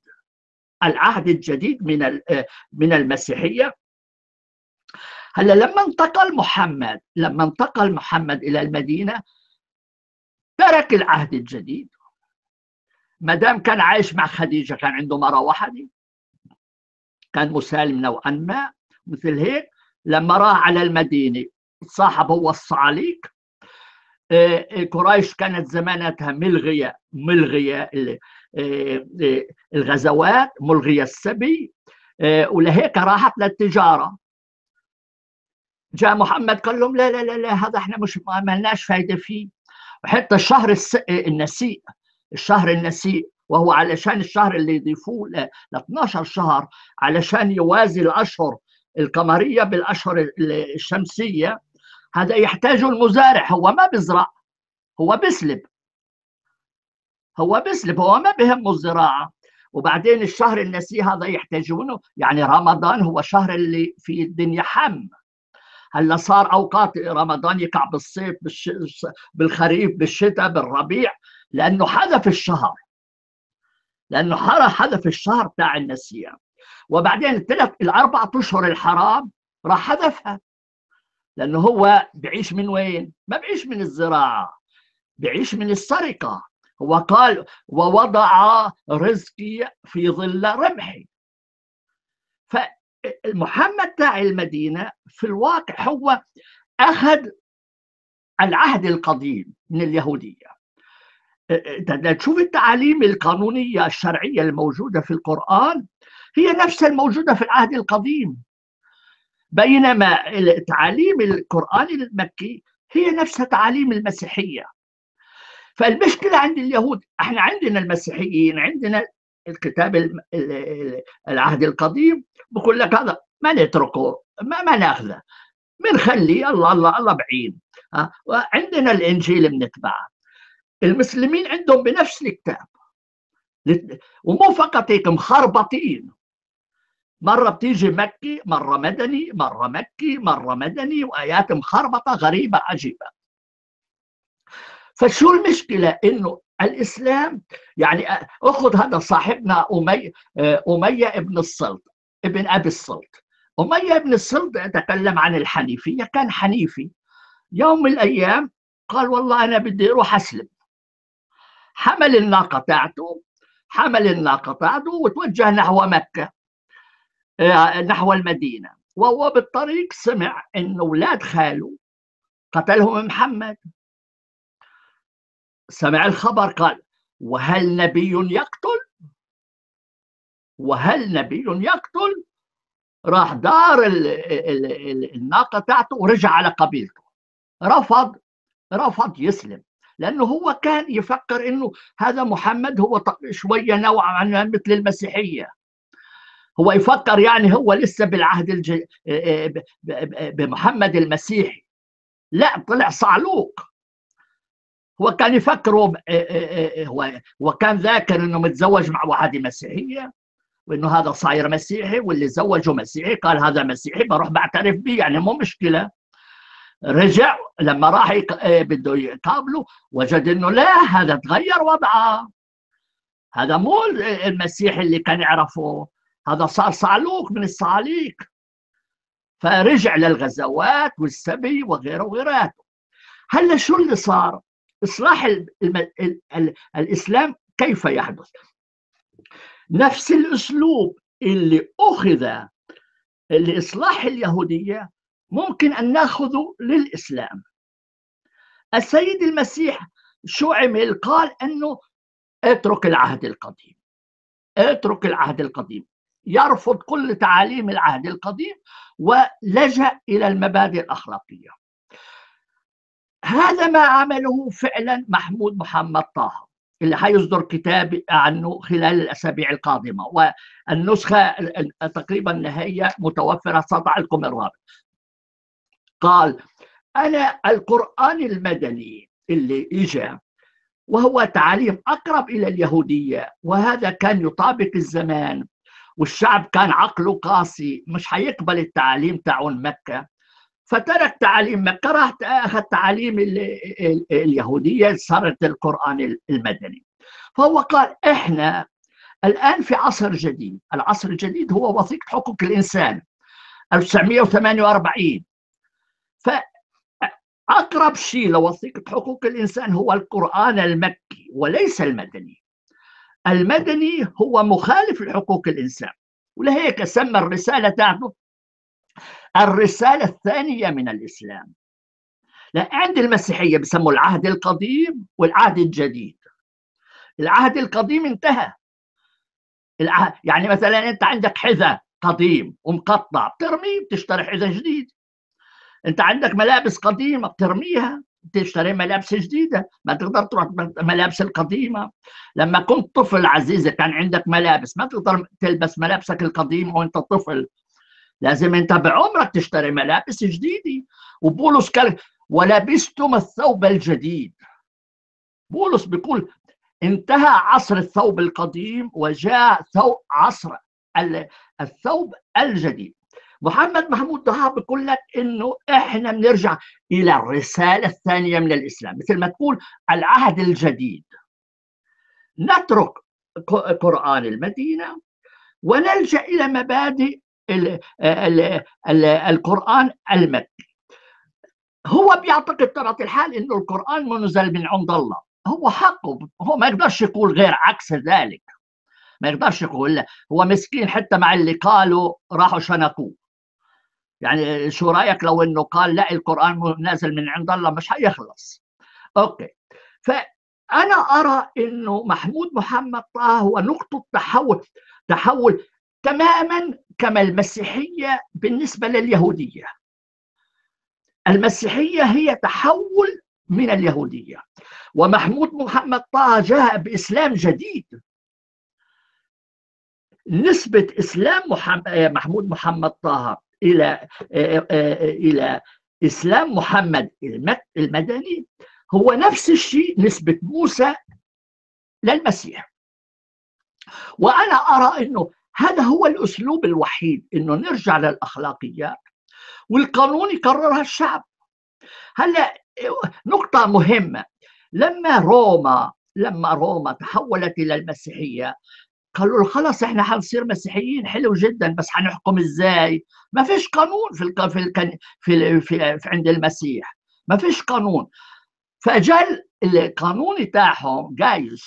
العهد الجديد من من المسيحيه. هلا لما انتقل محمد، لما انتقل محمد الى المدينه ترك العهد الجديد. ما دام كان عايش مع خديجه، كان عنده مره واحده، كان مسالم نوعا ما مثل هيك. لما راح على المدينه صاحب هو الصعاليك. قريش كانت زمانتها ملغيه، ملغيه الغزوات، ملغيه السبي، ولهيك راحت للتجاره. جاء محمد قال لهم لا لا لا لا، هذا احنا مش ما لناش فايده فيه. وحتى الشهر النسيء، الشهر النسيء وهو علشان الشهر اللي يضيفوه ل اثني عشر شهر علشان يوازي الاشهر القمريه بالاشهر الشمسيه. هذا يحتاجه المزارع، هو ما بيزرع، هو بيسلب، هو بيسلب، هو ما بهمه الزراعه. وبعدين الشهر النسيء هذا يحتاجونه، يعني رمضان هو شهر اللي في الدنيا حم. هلا صار اوقات رمضان يقع بالصيف، بالخريف، بالشتاء، بالربيع، لانه حذف الشهر، لانه حذف الشهر تاع النسيان. وبعدين الثلاث الاربع اشهر الحرام راح حذفها، لانه هو بيعيش من وين؟ ما بيعيش من الزراعه، بيعيش من السرقه. هو قال ووضع رزقي في ظل رمحي. ف محمد تاع المدينة في الواقع هو أخذ العهد القديم من اليهودية. تشوف التعاليم القانونية الشرعية الموجودة في القرآن هي نفسها الموجودة في العهد القديم، بينما تعاليم القرآن المكي هي نفسها تعاليم المسيحية. فالمشكلة عند اليهود، احنا عندنا المسيحيين عندنا الكتاب العهد القديم بقول لك هذا ما نتركه، ما ما ناخذه، بنخليه الله الله الله بعين. ها وعندنا الانجيل بنتبعه. المسلمين عندهم بنفس الكتاب، ومو فقط هيك مخربطين، مره بتيجي مكي مره مدني، مره مكي مره مدني، وايات مخربطه غريبه عجيبه. فشو المشكله؟ انه الاسلام يعني اخذ هذا صاحبنا اميه اميه ابن الصلت، ابن ابي الصلت. اميه ابن الصلت تكلم عن الحنيفيه، كان حنيفي. يوم من الايام قال والله انا بدي اروح اسلم. حمل الناقه تاعته، حمل الناقه تاعته وتوجه نحو مكه، نحو المدينه. وهو بالطريق سمع ان اولاد خاله قتلهم محمد. سمع الخبر قال وهل نبي يقتل؟ وهل نبي يقتل؟ راح دار ال ال ال الناقة تاعته ورجع على قبيلته. رفض رفض يسلم، لأنه هو كان يفكر إنه هذا محمد هو شوية نوعا ما مثل المسيحية. هو يفكر يعني هو لسه بالعهد الج... بمحمد المسيحي. لا، طلع صعلوك. وكان يفكروا هو وكان ذاكر انه متزوج مع واحده مسيحيه، وانه هذا صاير مسيحي، واللي زوجه مسيحي قال هذا مسيحي بروح بعترف به، يعني مو مشكله. رجع لما راح بده يقابله وجد انه لا، هذا تغير وضعه، هذا مو المسيحي اللي كان يعرفه، هذا صار صعلوك من الصعاليك. فرجع للغزوات والسبي وغيره وغيراته. هلا شو اللي صار؟ إصلاح ال ال ال ال الإسلام كيف يحدث؟ نفس الأسلوب اللي أخذ لإصلاح اليهودية ممكن أن نأخذه للإسلام. السيد المسيح شو عمل؟ قال أنه اترك العهد القديم، اترك العهد القديم، يرفض كل تعاليم العهد القديم ولجأ إلى المبادئ الأخلاقية. هذا ما عمله فعلا محمود محمد طه. اللي هيصدر كتاب عنه خلال الأسابيع القادمة، والنسخة تقريبا هي متوفرة صدع القمراوي. قال: أنا القرآن المدني اللي إجا وهو تعاليم أقرب إلى اليهودية، وهذا كان يطابق الزمان، والشعب كان عقله قاسي مش هيقبل التعاليم تاعون مكة، فترك تعاليم مكة كرهت أخذ تعاليم اليهودية صارت القرآن المدني. فهو قال إحنا الآن في عصر جديد، العصر الجديد هو وثيقة حقوق الإنسان ألف وتسعمئة وثمانية وأربعين، فأقرب شيء لوثيقة حقوق الإنسان هو القرآن المكي وليس المدني. المدني هو مخالف لحقوق الإنسان، ولهيك سمى الرسالة تاعته الرسالة الثانية من الإسلام. لا، عند المسيحية بسموا العهد القديم والعهد الجديد. العهد القديم انتهى، العهد يعني مثلا أنت عندك حذاء قديم ومقطع بترميه بتشتري حذاء جديد، أنت عندك ملابس قديمة بترميها تشتري ملابس جديدة، ما تقدر تروح الملابس القديمة. لما كنت طفل عزيزة كان عندك ملابس، ما تقدر تلبس ملابسك القديمة وانت طفل، لازم انت بعمرك تشتري ملابس جديدة. وبولس قال: ولبستم الثوب الجديد. بولس بيقول انتهى عصر الثوب القديم وجاء ثوب عصر الثوب الجديد. محمد محمود ضحى بيقول لك انه احنا بنرجع الى الرساله الثانيه من الاسلام، مثل ما تقول العهد الجديد. نترك قرآن المدينه ونلجا الى مبادئ ال ال ال القرآن المكي. هو بيعتقد طبيعة الحال انه القرآن منزل من عند الله، هو حقه، هو ما يقدرش يقول غير عكس ذلك، ما يقدرش يقول لا. هو مسكين حتى مع اللي قالوا راحوا شنقوه. يعني شو رايك لو انه قال لا القرآن نازل من عند الله؟ مش هيخلص. اوكي، فانا ارى انه محمود محمد طه هو نقطه تحول، تحول تماما كما المسيحيه بالنسبه لليهوديه. المسيحيه هي تحول من اليهوديه، ومحمود محمد طه جاء باسلام جديد. نسبة إسلام محمود محمد طه إلى إلى إسلام محمد المدني هو نفس الشيء نسبة موسى للمسيح. وأنا أرى إنه هذا هو الأسلوب الوحيد، إنه نرجع للأخلاقيات والقانون يقررها الشعب. هلا نقطة مهمة، لما روما لما روما تحولت إلى المسيحية قالوا خلاص احنا هنصير مسيحيين، حلو جدا، بس هنحكم ازاي؟ ما فيش قانون في الك... في, الك... في, ال... في عند المسيح، ما فيش قانون. فاجل القانون تاعهم جايز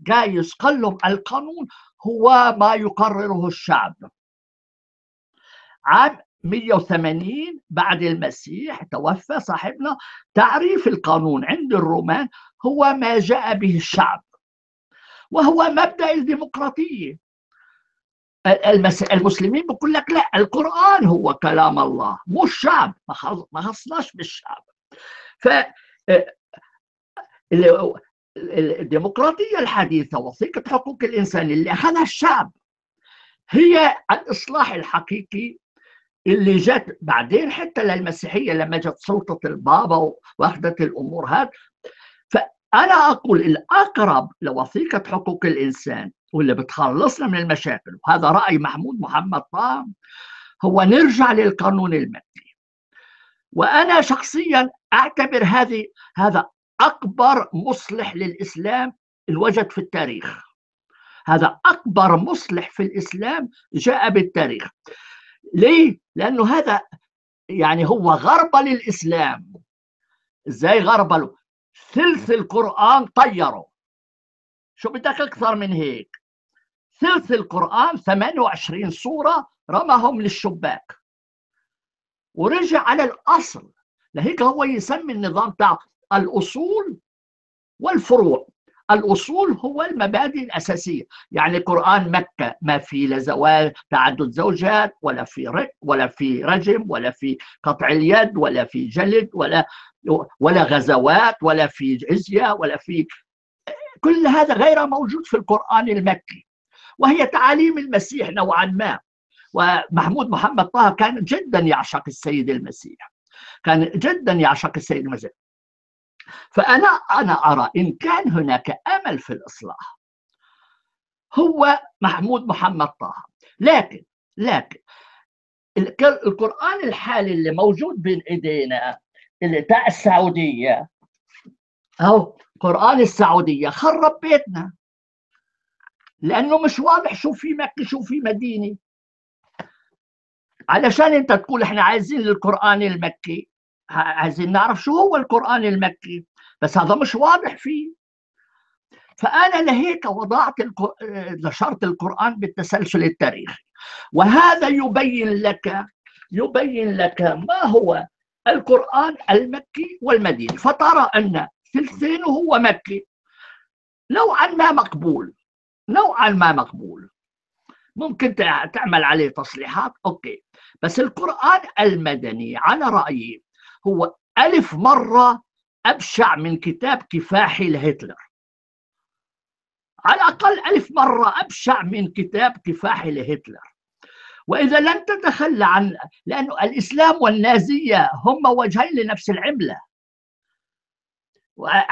جايز قال لهم القانون هو ما يقرره الشعب. عام مئة وثمانين بعد المسيح توفى صاحبنا، تعريف القانون عند الرومان هو ما جاء به الشعب، وهو مبدأ الديمقراطية. المسلمين بيقول لك لا، القرآن هو كلام الله مش شعب، ما خصناش بالشعب. ف الديمقراطية الحديثة وثيقة حقوق الإنسان اللي أخذها الشعب هي الإصلاح الحقيقي اللي جت بعدين حتى للمسيحية لما جت سلطة البابا وأخذت الأمور هذه. أنا أقول الأقرب لوثيقة حقوق الإنسان واللي بتخلصنا من المشاكل، وهذا رأي محمود محمد طه، هو نرجع للقانون المكي. وأنا شخصيا أعتبر هذه هذا أكبر مصلح للإسلام الوجد في التاريخ، هذا أكبر مصلح في الإسلام جاء بالتاريخ. ليه؟ لأنه هذا يعني هو غربة للإسلام. إزاي غربة له؟ ثلث القرآن طيره، شو بدك أكثر من هيك؟ ثلث القرآن ثمانية وعشرين سورة رماهم للشباك ورجع على الأصل. لهيك هو يسمي النظام تاع الأصول والفروع. الأصول هو المبادئ الأساسية، يعني قرآن مكة ما في لا زواج تعدد زوجات ولا في رق ولا في رجم ولا في قطع اليد ولا في جلد ولا ولا غزوات ولا في جزية ولا في كل هذا غير موجود في القرآن المكي، وهي تعاليم المسيح نوعا ما. ومحمود محمد طه كان جدا يعشق السيد المسيح، كان جدا يعشق السيد المسيح. فأنا أنا أرى إن كان هناك أمل في الإصلاح هو محمود محمد طه. لكن لكن القرآن الحالي اللي موجود بين إيدينا اللي بتاع السعودية، أو قرآن السعودية، خرب بيتنا، لأنه مش واضح شو في مكي شو في مديني. علشان أنت تقول إحنا عايزين القرآن المكي، عايزين نعرف شو هو القرآن المكي، بس هذا مش واضح فيه. فأنا لهيك وضعت القر... نشرت القرآن بالتسلسل التاريخي، وهذا يبين لك يبين لك ما هو القرآن المكي والمديني. فترى أن ثلثين هو مكي، نوعا ما مقبول، نوعا ما مقبول، ممكن تعمل عليه تصليحات، أوكي. بس القرآن المدني على رأيي هو ألف مرة أبشع من كتاب كفاحي لهتلر، على الأقل ألف مرة أبشع من كتاب كفاحي لهتلر. وإذا لم تتخلى عن، لأن الإسلام والنازية هم وجهين لنفس العملة،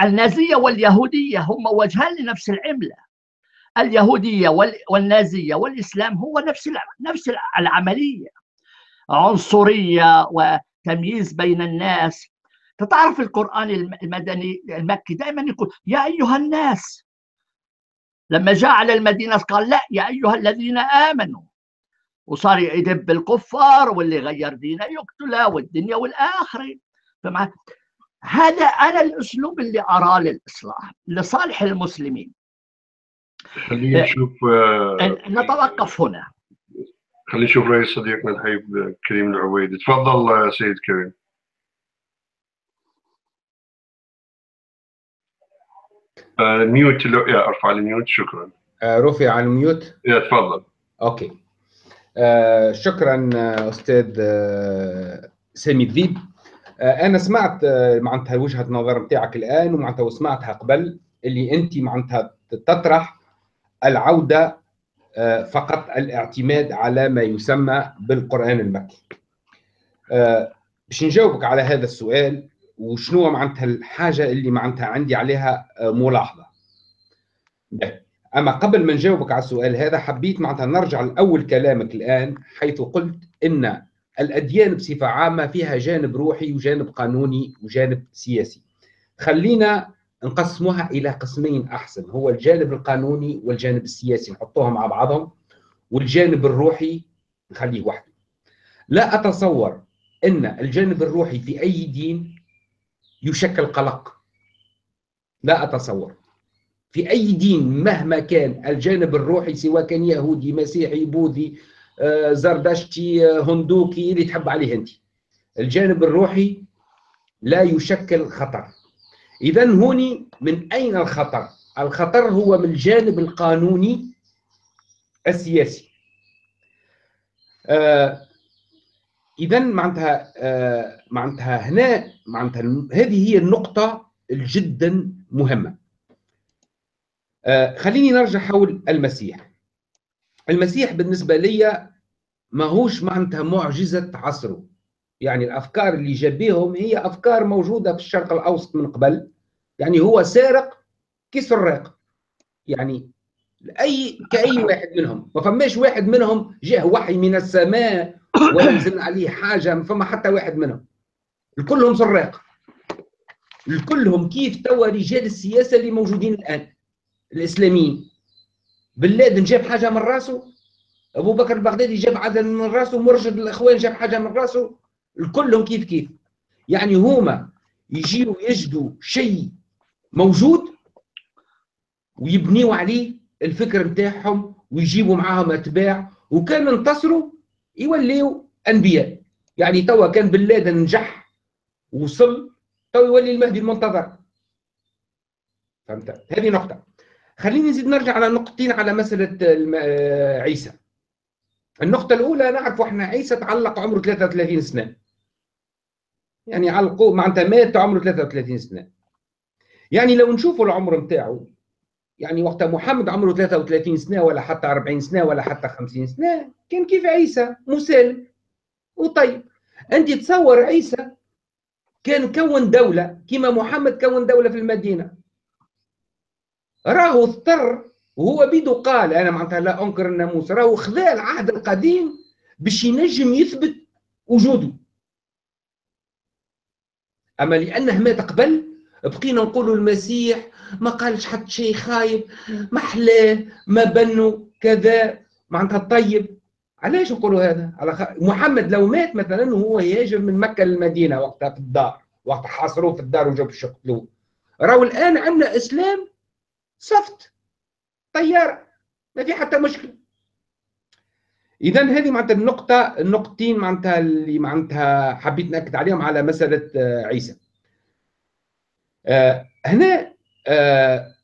النازية واليهودية هم وجهين لنفس العملة. اليهودية والنازية والإسلام هو نفس نفس العملية، عنصرية وتمييز بين الناس. تتعرف القرآن المدني المكي دائما يقول يا أيها الناس، لما جاء على المدينة قال لا يا أيها الذين آمنوا، وصار يدب الكفار واللي غير دينه يقتله والدنيا والآخرة. فمع هذا أنا الأسلوب اللي أراه للإصلاح لصالح المسلمين. خلينا نشوف، نتوقف هنا، خلينا نشوف رئيس صديقنا الحبيب كريم العويدي. تفضل سيد كريم. ميوت، يا ارفع الميوت. شكرا. رفع على الميوت. تفضل. اوكي، شكرا استاذ سامي الذيب. انا سمعت معناتها وجهه النظر نتاعك الان، ومعناتها وسمعتها قبل، اللي انت معناتها تطرح العوده فقط، الاعتماد على ما يسمى بالقران المكي. باش نجاوبك على هذا السؤال، وشنو معناتها الحاجه اللي معناتها عندي عليها ملاحظه. اما قبل ما نجاوبك على السؤال هذا، حبيت معناتها نرجع لاول كلامك الان، حيث قلت ان الاديان بصفه عامه فيها جانب روحي وجانب قانوني وجانب سياسي. خلينا نقسموها الى قسمين احسن، هو الجانب القانوني والجانب السياسي، نحطوها مع بعضهم، والجانب الروحي نخليه وحده. لا اتصور ان الجانب الروحي في اي دين يشكل قلق، لا أتصور في أي دين مهما كان الجانب الروحي، سواء كان يهودي مسيحي بوذي زردشتي هندوكي اللي تحب عليه أنت، الجانب الروحي لا يشكل خطر. إذن هوني من أين الخطر؟ الخطر هو من الجانب القانوني السياسي. آه إذا معناتها آه معناتها هنا معناتها هذه هي النقطة الجدا مهمة. آه خليني نرجع حول المسيح. المسيح بالنسبة لي ماهوش معناتها معجزة عصره، يعني الأفكار اللي جابيهم هي أفكار موجودة في الشرق الأوسط من قبل، يعني هو سارق كي سراق، يعني أي كأي واحد منهم، ما فماش واحد منهم جاه وحي من السماء ولا نزل عليه حاجه، ما فما حتى واحد منهم، الكلهم سراق، الكلهم كيف توا رجال السياسه اللي موجودين الان الاسلاميين. بن لادن جاب حاجه من راسه، ابو بكر البغدادي جاب عدد من راسه، مرشد الاخوان جاب حاجه من راسه، الكلهم كيف كيف. يعني هما يجيوا يجدوا شيء موجود ويبنيوا عليه الفكر نتاعهم ويجيبوا معاهم اتباع، وكان انتصروا يوليوا انبياء. يعني توا كان بن لادن نجح وصل، توا يولي المهدي المنتظر. فهمت؟ هذه نقطة. خليني نزيد نرجع على نقطتين على مسألة عيسى. النقطة الأولى، نعرف احنا عيسى تعلق عمره ثلاثة وثلاثين سنة. يعني علقوه معناتها مات عمره ثلاثة وثلاثين سنة. يعني لو نشوفوا العمر نتاعو يعني وقت محمد عمره ثلاثة وثلاثين سنه ولا حتى أربعين سنه ولا حتى خمسين سنه، كان كيف عيسى مسالم وطيب. انت تصور عيسى كان كون دوله كما محمد كون دوله في المدينه، راهو اضطر وهو بيدو قال انا معناتها لا انكر الناموس، راهو خذا العهد القديم باش ينجم يثبت وجوده. اما لانه مات قبل بقينا نقولوا المسيح ما قالش حتى شيء خايب، ما حلاه، ما بنوا كذا معناتها الطيب. علاش نقولوا هذا؟ على خ... محمد لو مات مثلا وهو يهاجر من مكه للمدينه وقتها في الدار، وقت حاصروه في الدار وجابوا باش يقتلوه، راهو الان عندنا اسلام صفت طياره ما في حتى مشكله. اذا هذه معناتها النقطه النقطتين معناتها اللي معناتها حبيت ناكد عليهم على مساله عيسى. آه هنا آه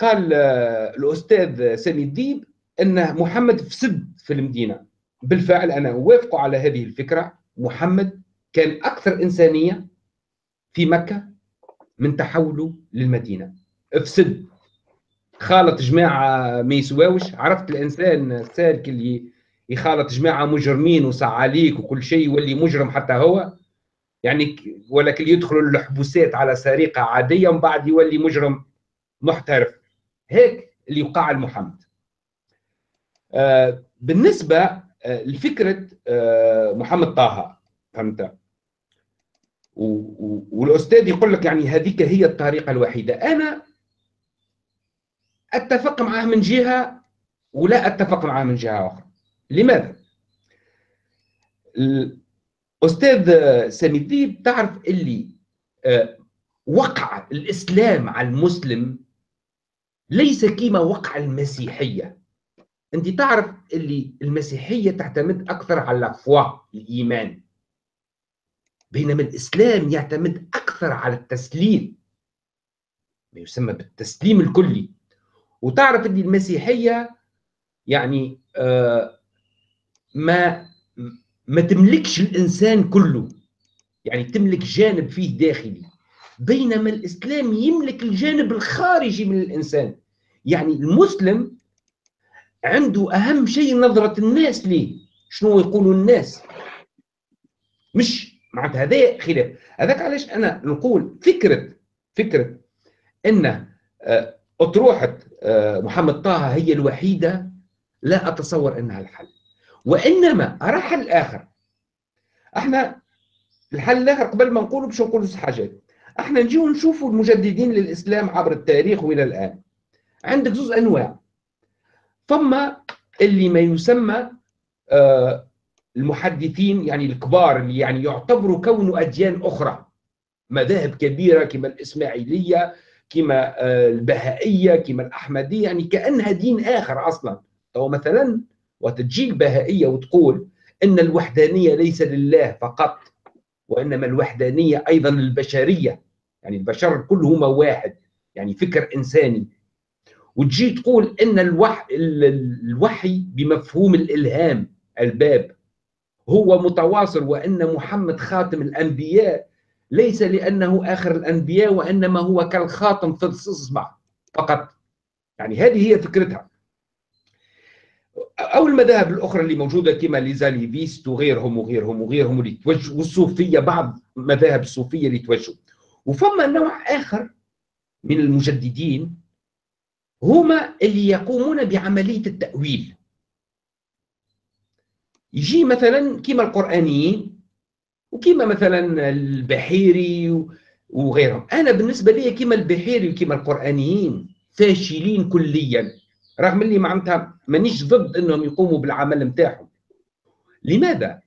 قال آه الاستاذ سامي الديب ان محمد فسد في المدينه. بالفعل انا اوافق على هذه الفكره. محمد كان اكثر انسانيه في مكه من تحوله للمدينه، فسد خالط جماعه ما يسواوش. عرفت الانسان السالك اللي يخالط جماعه مجرمين وسعاليك وكل شيء يولي مجرم حتى هو، يعني ولا كل يدخلوا الحبوسات على سرقه عاديه ومن بعد يولي مجرم محترف، هيك اللي وقع لمحمد. آه بالنسبه آه لفكره آه محمد طه، فهمت؟ والاستاذ يقول لك يعني هذيك هي الطريقه الوحيده. انا اتفق معاه من جهه ولا اتفق معاه من جهه اخرى. لماذا؟ الاستاذ سامي الديب تعرف اللي آه وقع الاسلام على المسلم ليس كما وقع المسيحيه. انت تعرف اللي المسيحيه تعتمد اكثر على الفوا الايمان، بينما الاسلام يعتمد اكثر على التسليم، ما يسمى بالتسليم الكلي. وتعرف اللي المسيحيه يعني آه ما ما تملكش الانسان كله، يعني تملك جانب فيه داخلي، بينما الاسلام يملك الجانب الخارجي من الانسان. يعني المسلم عنده اهم شيء نظره الناس ليه، شنو يقولوا الناس، مش معناتها هذا خلاف. هذاك علاش انا نقول فكره فكره ان اطروحه محمد طه هي الوحيده لا اتصور انها الحل، وانما ارى حل اخر. احنا الحل الاخر قبل ما نقولوا باش نقولوا حاجات، احنا نجيو نشوفوا المجددين للاسلام عبر التاريخ والى الان. عندك زوج انواع، ثم اللي ما يسمى آه المحدثين يعني الكبار اللي يعني يعتبروا كونه أديان أخرى، مذاهب كبيرة كما الإسماعيلية كما آه البهائية كما الأحمدية، يعني كأنها دين آخر أصلا. أو مثلا وتجي البهائية وتقول إن الوحدانية ليس لله فقط، وإنما الوحدانية أيضا للبشرية، يعني البشر كلهم واحد، يعني فكر إنساني. وتجي تقول ان الوح... الوحي بمفهوم الالهام الباب هو متواصل، وان محمد خاتم الانبياء ليس لانه اخر الانبياء وانما هو كالخاتم في الاصبع فقط. يعني هذه هي فكرتها. او المذاهب الاخرى اللي موجوده كما ليزاليفيست وغيرهم وغيرهم وغيرهم اللي توجهوا، والصوفيه، بعض مذاهب الصوفيه اللي توجهوا. وفما نوع اخر من المجددين هما اللي يقومون بعملية التأويل. يجي مثلا كيما القرآنيين وكيما مثلا البحيري وغيرهم. أنا بالنسبة لي كيما البحيري وكيما القرآنيين فاشلين كليا، رغم اللي معناتها مانيش ضد أنهم يقوموا بالعمل متاعهم. لماذا؟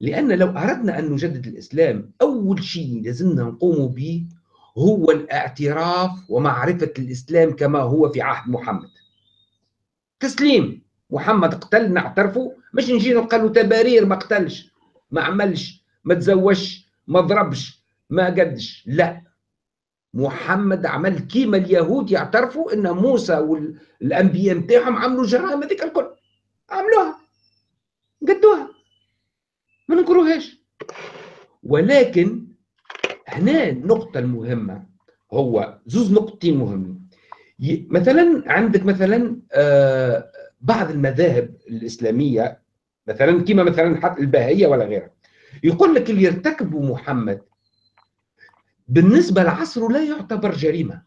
لأن لو أردنا أن نجدد الإسلام أول شيء لازمنا نقوم به هو الاعتراف ومعرفة الإسلام كما هو في عهد محمد. تسليم محمد قتل نعترفه، مش نجي نقلوا تبارير ما قتلش ما عملش ما تزوجش ما ضربش ما قدش. لا، محمد عمل كيما اليهود يعترفوا ان موسى والأنبياء نتاعهم عملوا جرائم، هذيك الكل عملوها قدوها ما ننكروهاش. ولكن هنا النقطة المهمة، هو زوز نقطتين مهمين. مثلا عندك مثلا آه بعض المذاهب الاسلاميه مثلا كما مثلا حتى البهائيه ولا غيرها، يقول لك اللي يرتكبه محمد بالنسبه لعصره لا يعتبر جريمه.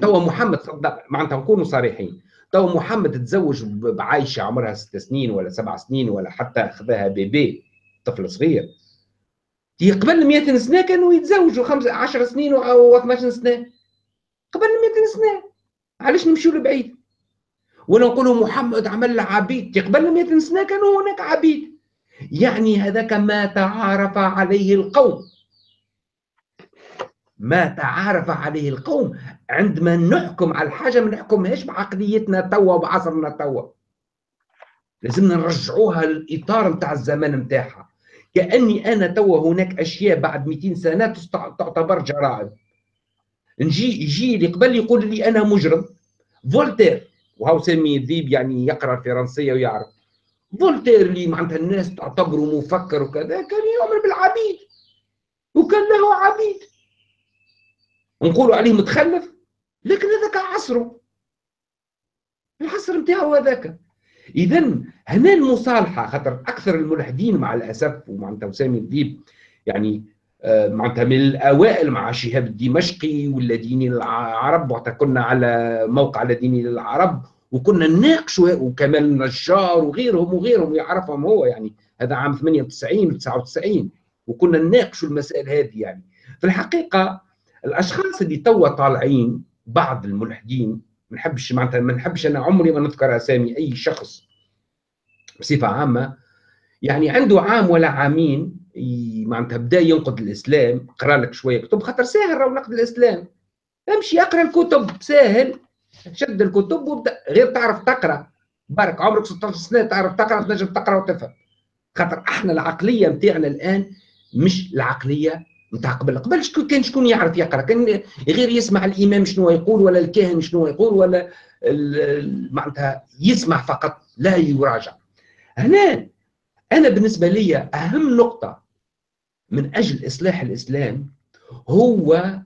توا محمد صدق، معناتها نكونوا صريحين، توا محمد تزوج بعايشه عمرها ست سنين ولا سبع سنين ولا حتى خذاها بيبي طفل صغير. قبل مئة سنه كانوا يتزوجوا خمس عشر سنين او اثناش سنه، قبل مئة سنه. علاش نمشيو لبعيد؟ ولا نقولوا محمد عمل عبيد، قبل مئة سنه كانوا هناك عبيد. يعني هذاك ما تعارف عليه القوم، ما تعارف عليه القوم. عندما نحكم على الحاجه ما نحكمهاش بعقليتنا توا وبعصرنا توا، لازمنا نرجعوها للاطار نتاع الزمان نتاعها. كاني انا توا هناك اشياء بعد مئتين سنه تعتبر جرائم. نجي يجي اللي قبل يقول لي انا مجرم. فولتير، وهو سامي الذيب يعني يقرا الفرنسيه ويعرف، فولتير اللي معناتها الناس تعتبره مفكر وكذا، كان يؤمن بالعبيد وكان له عبيد، نقولوا عليه متخلف، لكن هذاك عصره، العصر نتاعو هذاك. اذا هنا المصالحه، خاطر اكثر الملحدين مع الاسف، ومعناتها وسامي الديب يعني آه معناتها من الاوائل مع شهاب الدمشقي واللاديني العرب، وقتها كنا على موقع لاديني للعرب وكنا نناقشوا، وكمال النجار وغيرهم وغيرهم يعرفهم هو، يعني هذا عام ثمانية وتسعين وتسعة وتسعين، وكنا نناقشوا المسائل هذه. يعني في الحقيقه الاشخاص اللي توا طالعين بعض الملحدين، ما نحبش معناتها ما نحبش انا عمري ما نذكر اسامي اي شخص بصفه عامه، يعني عنده عام ولا عامين معناتها بدا ينقد الاسلام، قرا لك شويه كتب، خاطر ساهل راهو نقد الاسلام، امشي اقرا الكتب، ساهل شد الكتب وابدا. غير تعرف تقرا برك، عمرك ستة عشر سنه تعرف تقرا، تنجم تقرا وتفهم، خاطر احنا العقليه نتاعنا الان مش العقليه نتاع قبل. قبل شكون كان شكون يعرف يقرا؟ كان غير يسمع الامام شنو يقول، ولا الكاهن شنو يقول، ولا معناتها يسمع فقط لا يراجع. هنا انا بالنسبه لي اهم نقطه من اجل اصلاح الاسلام هو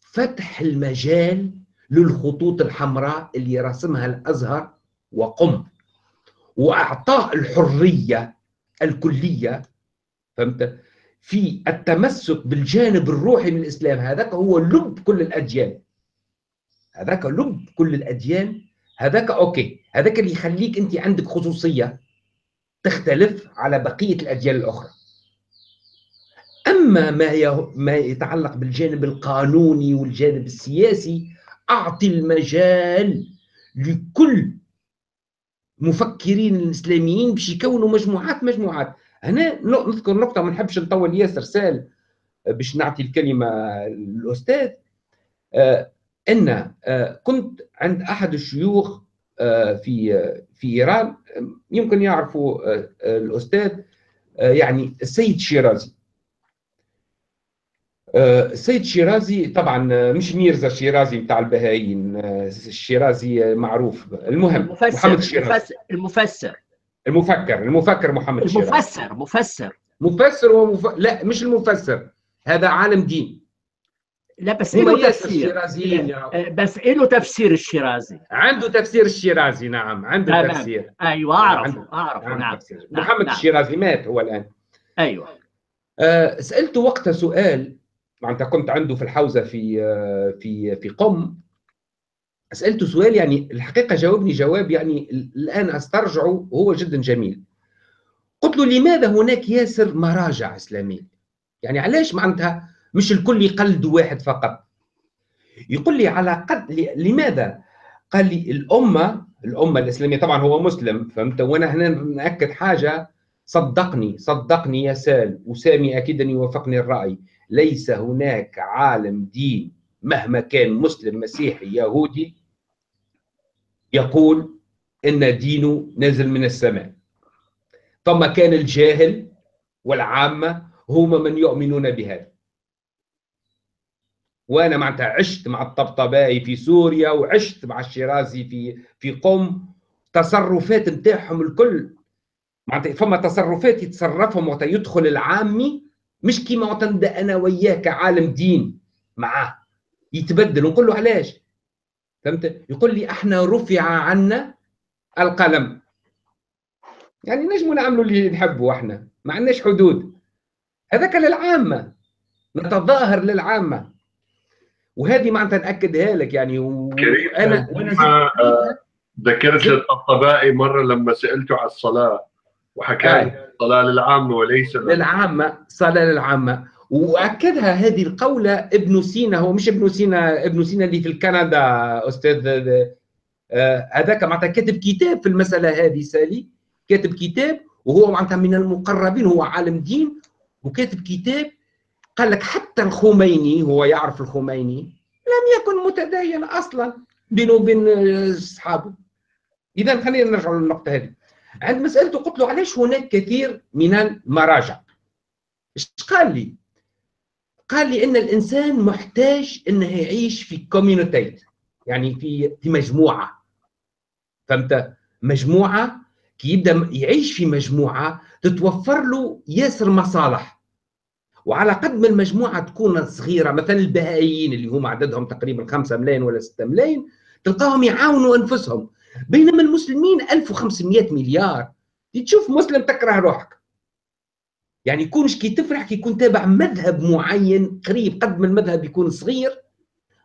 فتح المجال للخطوط الحمراء اللي رسمها الازهر وقم، واعطاء الحريه الكليه، فهمت؟ في التمسك بالجانب الروحي من الإسلام. هذاك هو لب كل الأديان، هذاك لب كل الأديان، هذاك أوكي، هذاك اللي يخليك أنت عندك خصوصية تختلف على بقية الأديان الأخرى. أما ما ما يتعلق بالجانب القانوني والجانب السياسي، أعطي المجال لكل مفكرين الإسلاميين باش يكونوا مجموعات مجموعات. هنا نذكر نقطة ما نحبش نطول ياسر سال باش نعطي الكلمة للأستاذ، أن كنت عند أحد الشيوخ في في إيران، يمكن يعرفوا الأستاذ يعني السيد شيرازي. السيد شيرازي طبعا مش ميرزا شيرازي بتاع البهائيين، الشيرازي معروف. المهم المفسر، محمد الشيرازي المفسر المفكر المفكر محمد الشيرازي، المفسر مفسر مفسر ومف... لا مش المفسر، هذا عالم دين. لا بس له تفسير، بس له تفسير الشيرازي، عنده تفسير الشيرازي. نعم عنده آه تفسير. ايوه اعرفه اعرفه. نعم, نعم. نعم. محمد نعم. الشيرازي مات هو الان. ايوه آه سالته وقتها سؤال، معناتها كنت عنده في الحوزه في آه في في قم، سألته سؤال يعني الحقيقة جاوبني جواب يعني الآن أسترجعه وهو جدا جميل. قلت له لماذا هناك ياسر مراجع إسلامية؟ يعني علاش معناتها مش الكل يقلد واحد فقط؟ يقول لي على قد لماذا؟ قال لي الأمة الأمة الإسلامية، طبعا هو مسلم فهمت، وأنا هنا نأكد حاجة، صدقني صدقني يا سال وسامي أكيد أن يوافقني الرأي، ليس هناك عالم دين مهما كان مسلم مسيحي يهودي يقول إن دينه نازل من السماء. ثم كان الجاهل والعامة هم من يؤمنون بهذا. وأنا معناتها عشت مع الطبطبائي في سوريا، وعشت مع الشيرازي في في قم، تصرفات نتاعهم الكل معناتها فما تصرفات يتصرفهم وقت يدخل العامي مش كيما وقت أنا وياه كعالم دين معاه، يتبدل. ونقول له علاش؟ فهمت؟ يقول لي احنا رفع عنا القلم، يعني نجموا نعملوا اللي نحبوا، احنا ما عندناش حدود. هذاك للعامه، نتظاهر للعامه. وهذه معناتها ناكدها لك يعني. وانا وانا ذكرت الطبائي مره لما سالته على الصلاه وحكى لي الصلاه للعامه وليس للعامه، صلاه للعامه، واكدها هذه القوله ابن سينا. هو مش ابن سينا، ابن سينا اللي في كندا استاذ هذاك، معناتها كاتب كتاب في المساله هذه. سالي كاتب كتاب وهو معناتها من المقربين، هو عالم دين وكاتب كتاب. قال لك حتى الخميني، هو يعرف الخميني، لم يكن متدين اصلا بينه وبين اصحابه. اذا خلينا نرجع للنقطه هذه. عند مسالته قلت له علاش هناك كثير من المراجع؟ ايش قال لي؟ قال لي ان الانسان محتاج انه يعيش في كوميونيتي، يعني في في مجموعه. فهمت؟ مجموعه، كي يبدا يعيش في مجموعه تتوفر له ياسر مصالح. وعلى قد ما المجموعه تكون صغيره، مثلا البهائيين اللي هم عددهم تقريبا خمسة ملايين ولا ستة ملايين، تلقاهم يعاونوا انفسهم. بينما المسلمين ألف وخمسمئة مليار. تشوف مسلم تكره روحك، يعني يكونش كي تفرح كي يكون تابع مذهب معين قريب. قد ما المذهب يكون صغير،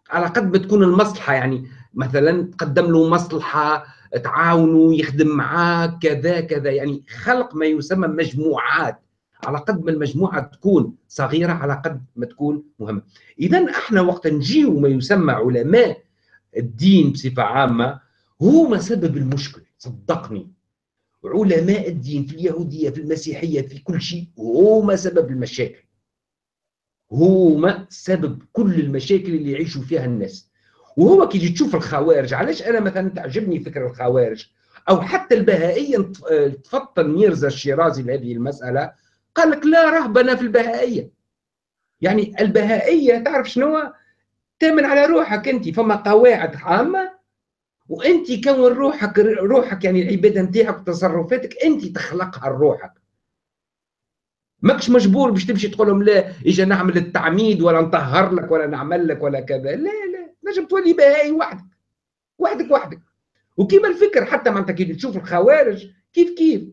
على قد ما تكون المصلحه، يعني مثلا تقدم له مصلحه، تعاونه، يخدم معاك، كذا كذا، يعني خلق ما يسمى مجموعات. على قد ما المجموعه تكون صغيره، على قد ما تكون مهمه. اذا احنا وقت نجيو ما يسمى علماء الدين بصفه عامه، هما سبب المشكل. صدقني، علماء الدين في اليهوديه، في المسيحيه، في كل شيء، هما سبب المشاكل، هما سبب كل المشاكل اللي يعيشوا فيها الناس. وهو كي تشوف الخوارج، علاش انا مثلا تعجبني فكره الخوارج او حتى البهائيه. تفطن ميرزا الشيرازي لهذه المساله، قال لك لا رهبنه في البهائيه. يعني البهائيه تعرف شنو؟ تامن على روحك انت، فما قواعد عامه، وانت كون روحك روحك يعني العباده نتاعك وتصرفاتك انت تخلقها لروحك. ماكش مجبور باش تمشي تقول لهم لا اجا نعمل التعميد ولا نطهر لك ولا نعمل لك ولا كذا، لا لا، نجم تولي بهائي وحدك وحدك وحدك. وكيما الفكر حتى معناتها كي تشوف الخوارج كيف كيف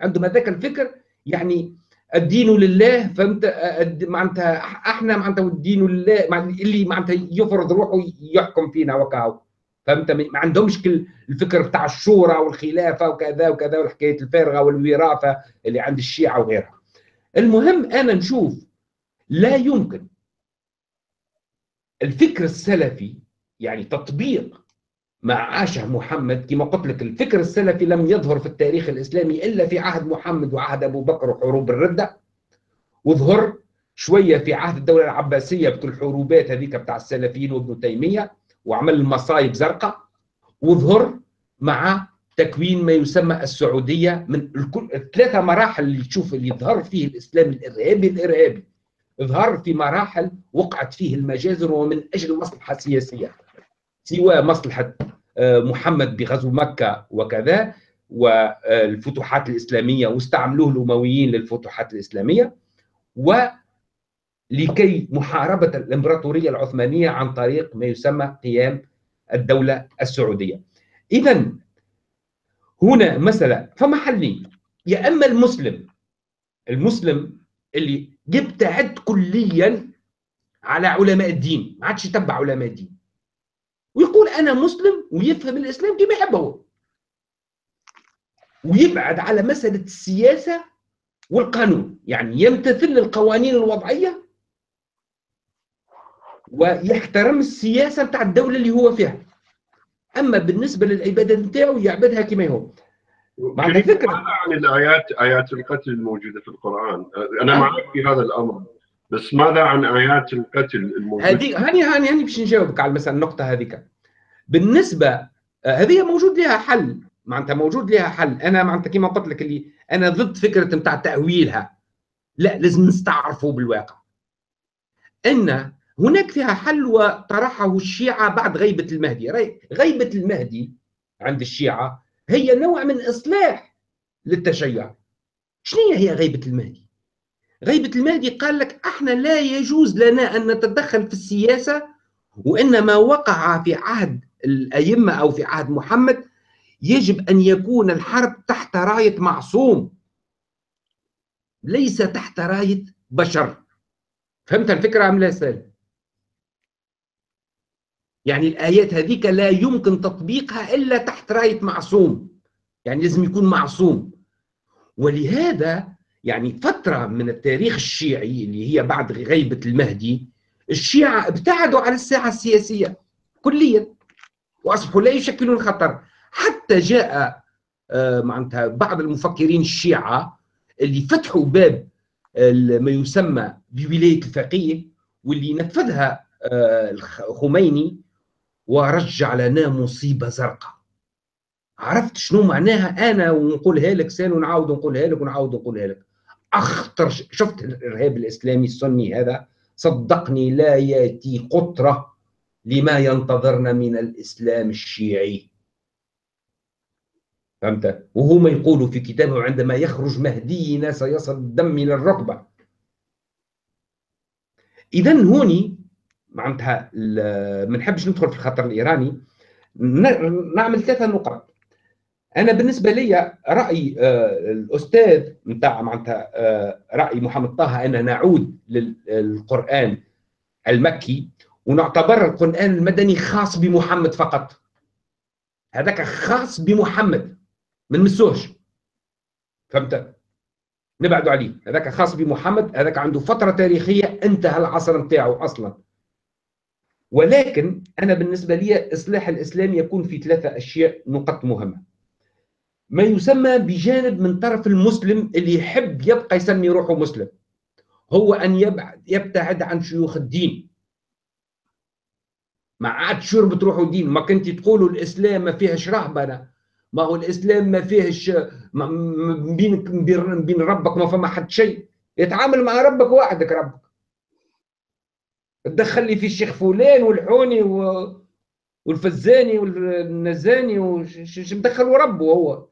عندهم هذاك الفكر، يعني الدين لله. فهمت؟ معناتها احنا معناتها والدين لله، اللي معناتها يفرض روحه يحكم فينا وكاو. فهمت؟ ما عندهمش كل الفكر بتاع الشورى والخلافه وكذا وكذا والحكايه الفارغه والوراثه اللي عند الشيعه وغيرها. المهم انا نشوف لا يمكن الفكر السلفي يعني تطبيق ما عاشه محمد. كما قلت لك، الفكر السلفي لم يظهر في التاريخ الاسلامي الا في عهد محمد وعهد ابو بكر وحروب الرده، وظهر شويه في عهد الدوله العباسيه بكل الحروبات هذيك بتاع السلفيين وابن تيميه، وعمل المصايب زرقاء، وظهر مع تكوين ما يسمى السعوديه. من الثلاثه مراحل اللي تشوف اللي ظهر فيه الاسلام الارهابي، الارهابي ظهر في مراحل وقعت فيه المجازر ومن اجل مصلحه سياسيه، سواء مصلحه محمد بغزو مكه وكذا والفتوحات الاسلاميه، واستعملوه الامويين للفتوحات الاسلاميه، و لكي محاربة الإمبراطورية العثمانية عن طريق ما يسمى قيام الدولة السعودية. إذا هنا مسألة، فما حلين. يا أما المسلم، المسلم اللي يبتعد كليا على علماء الدين، ما عادش يتبع علماء الدين، ويقول أنا مسلم ويفهم الإسلام كما يحب هو، ويبعد على مسألة السياسة والقانون، يعني يمتثل للقوانين الوضعية ويحترم السياسه بتاع الدوله اللي هو فيها. اما بالنسبه للعباده نتاعو يعبدها كما هو. معناتها فكره عن الايات، ايات القتل الموجوده في القران، انا أه. معك في هذا الامر، بس ماذا عن ايات القتل الموجوده؟ هذه هاني هاني هاني باش نجاوبك على مثلا النقطه هذيك. بالنسبه هذه موجود لها حل، معناتها موجود لها حل. انا معناتها كما قلت لك، اللي انا ضد فكره نتاع تاويلها، لا، لازم نستعرفوا بالواقع ان هناك فيها حل، وطرحه الشيعة بعد غيبة المهدي. غيبة المهدي عند الشيعة هي نوع من إصلاح للتشيع. شنية هي غيبة المهدي؟ غيبة المهدي قال لك احنا لا يجوز لنا أن نتدخل في السياسة، وإن ما وقع في عهد الأئمة أو في عهد محمد يجب أن يكون الحرب تحت راية معصوم ليس تحت راية بشر. فهمت الفكرة أم لا سالم؟ يعني الآيات هذيك لا يمكن تطبيقها إلا تحت راية معصوم، يعني لازم يكون معصوم. ولهذا يعني فترة من التاريخ الشيعي اللي هي بعد غيبة المهدي الشيعة ابتعدوا عن الساحة السياسية كليا وأصبحوا لا يشكلون خطر، حتى جاء آه معناتها بعض المفكرين الشيعة اللي فتحوا باب ما يسمى بولاية الفقيه واللي نفذها آه الخميني ورجع لنا مصيبة زرقاء. عرفت شنو معناها أنا ونقولها لك سان ونعاود نقولها لك ونعاود نقولها لك. أخطر شفت الإرهاب الإسلامي السني هذا، صدقني لا يأتي قطرة لما ينتظرنا من الإسلام الشيعي. فهمت؟ وهما يقولوا في كتابهم عندما يخرج مهدينا سيصل الدم إلى الركبة. إذا هوني معناتها ما نحبش ندخل في الخطر الإيراني، نعمل ثلاثة نقاط. أنا بالنسبة لي رأي الأستاذ نتاع معناتها رأي محمد طه أن نعود للقرآن المكي ونعتبر القرآن المدني خاص بمحمد فقط. هذاك خاص بمحمد ما نمسوهش. فهمت؟ نبعدوا عليه، هذاك خاص بمحمد، هذاك عنده فترة تاريخية انتهى العصر نتاعو أصلا. ولكن أنا بالنسبة لي إصلاح الإسلام يكون في ثلاثة أشياء نقط مهمة. ما يسمى بجانب من طرف المسلم اللي يحب يبقى يسمي روحه مسلم، هو أن يبتعد عن شيوخ الدين. ما عادش يربط روحه دين، ما كنت تقولوا الإسلام ما فيهش رهبنة، ما هو الإسلام ما فيهش بينك بين ربك ما فما حد شيء، يتعامل مع ربك وحدك ربك. تدخل لي في الشيخ فلان والحوني و... والفزاني والنزاني وش مدخل وربه هو؟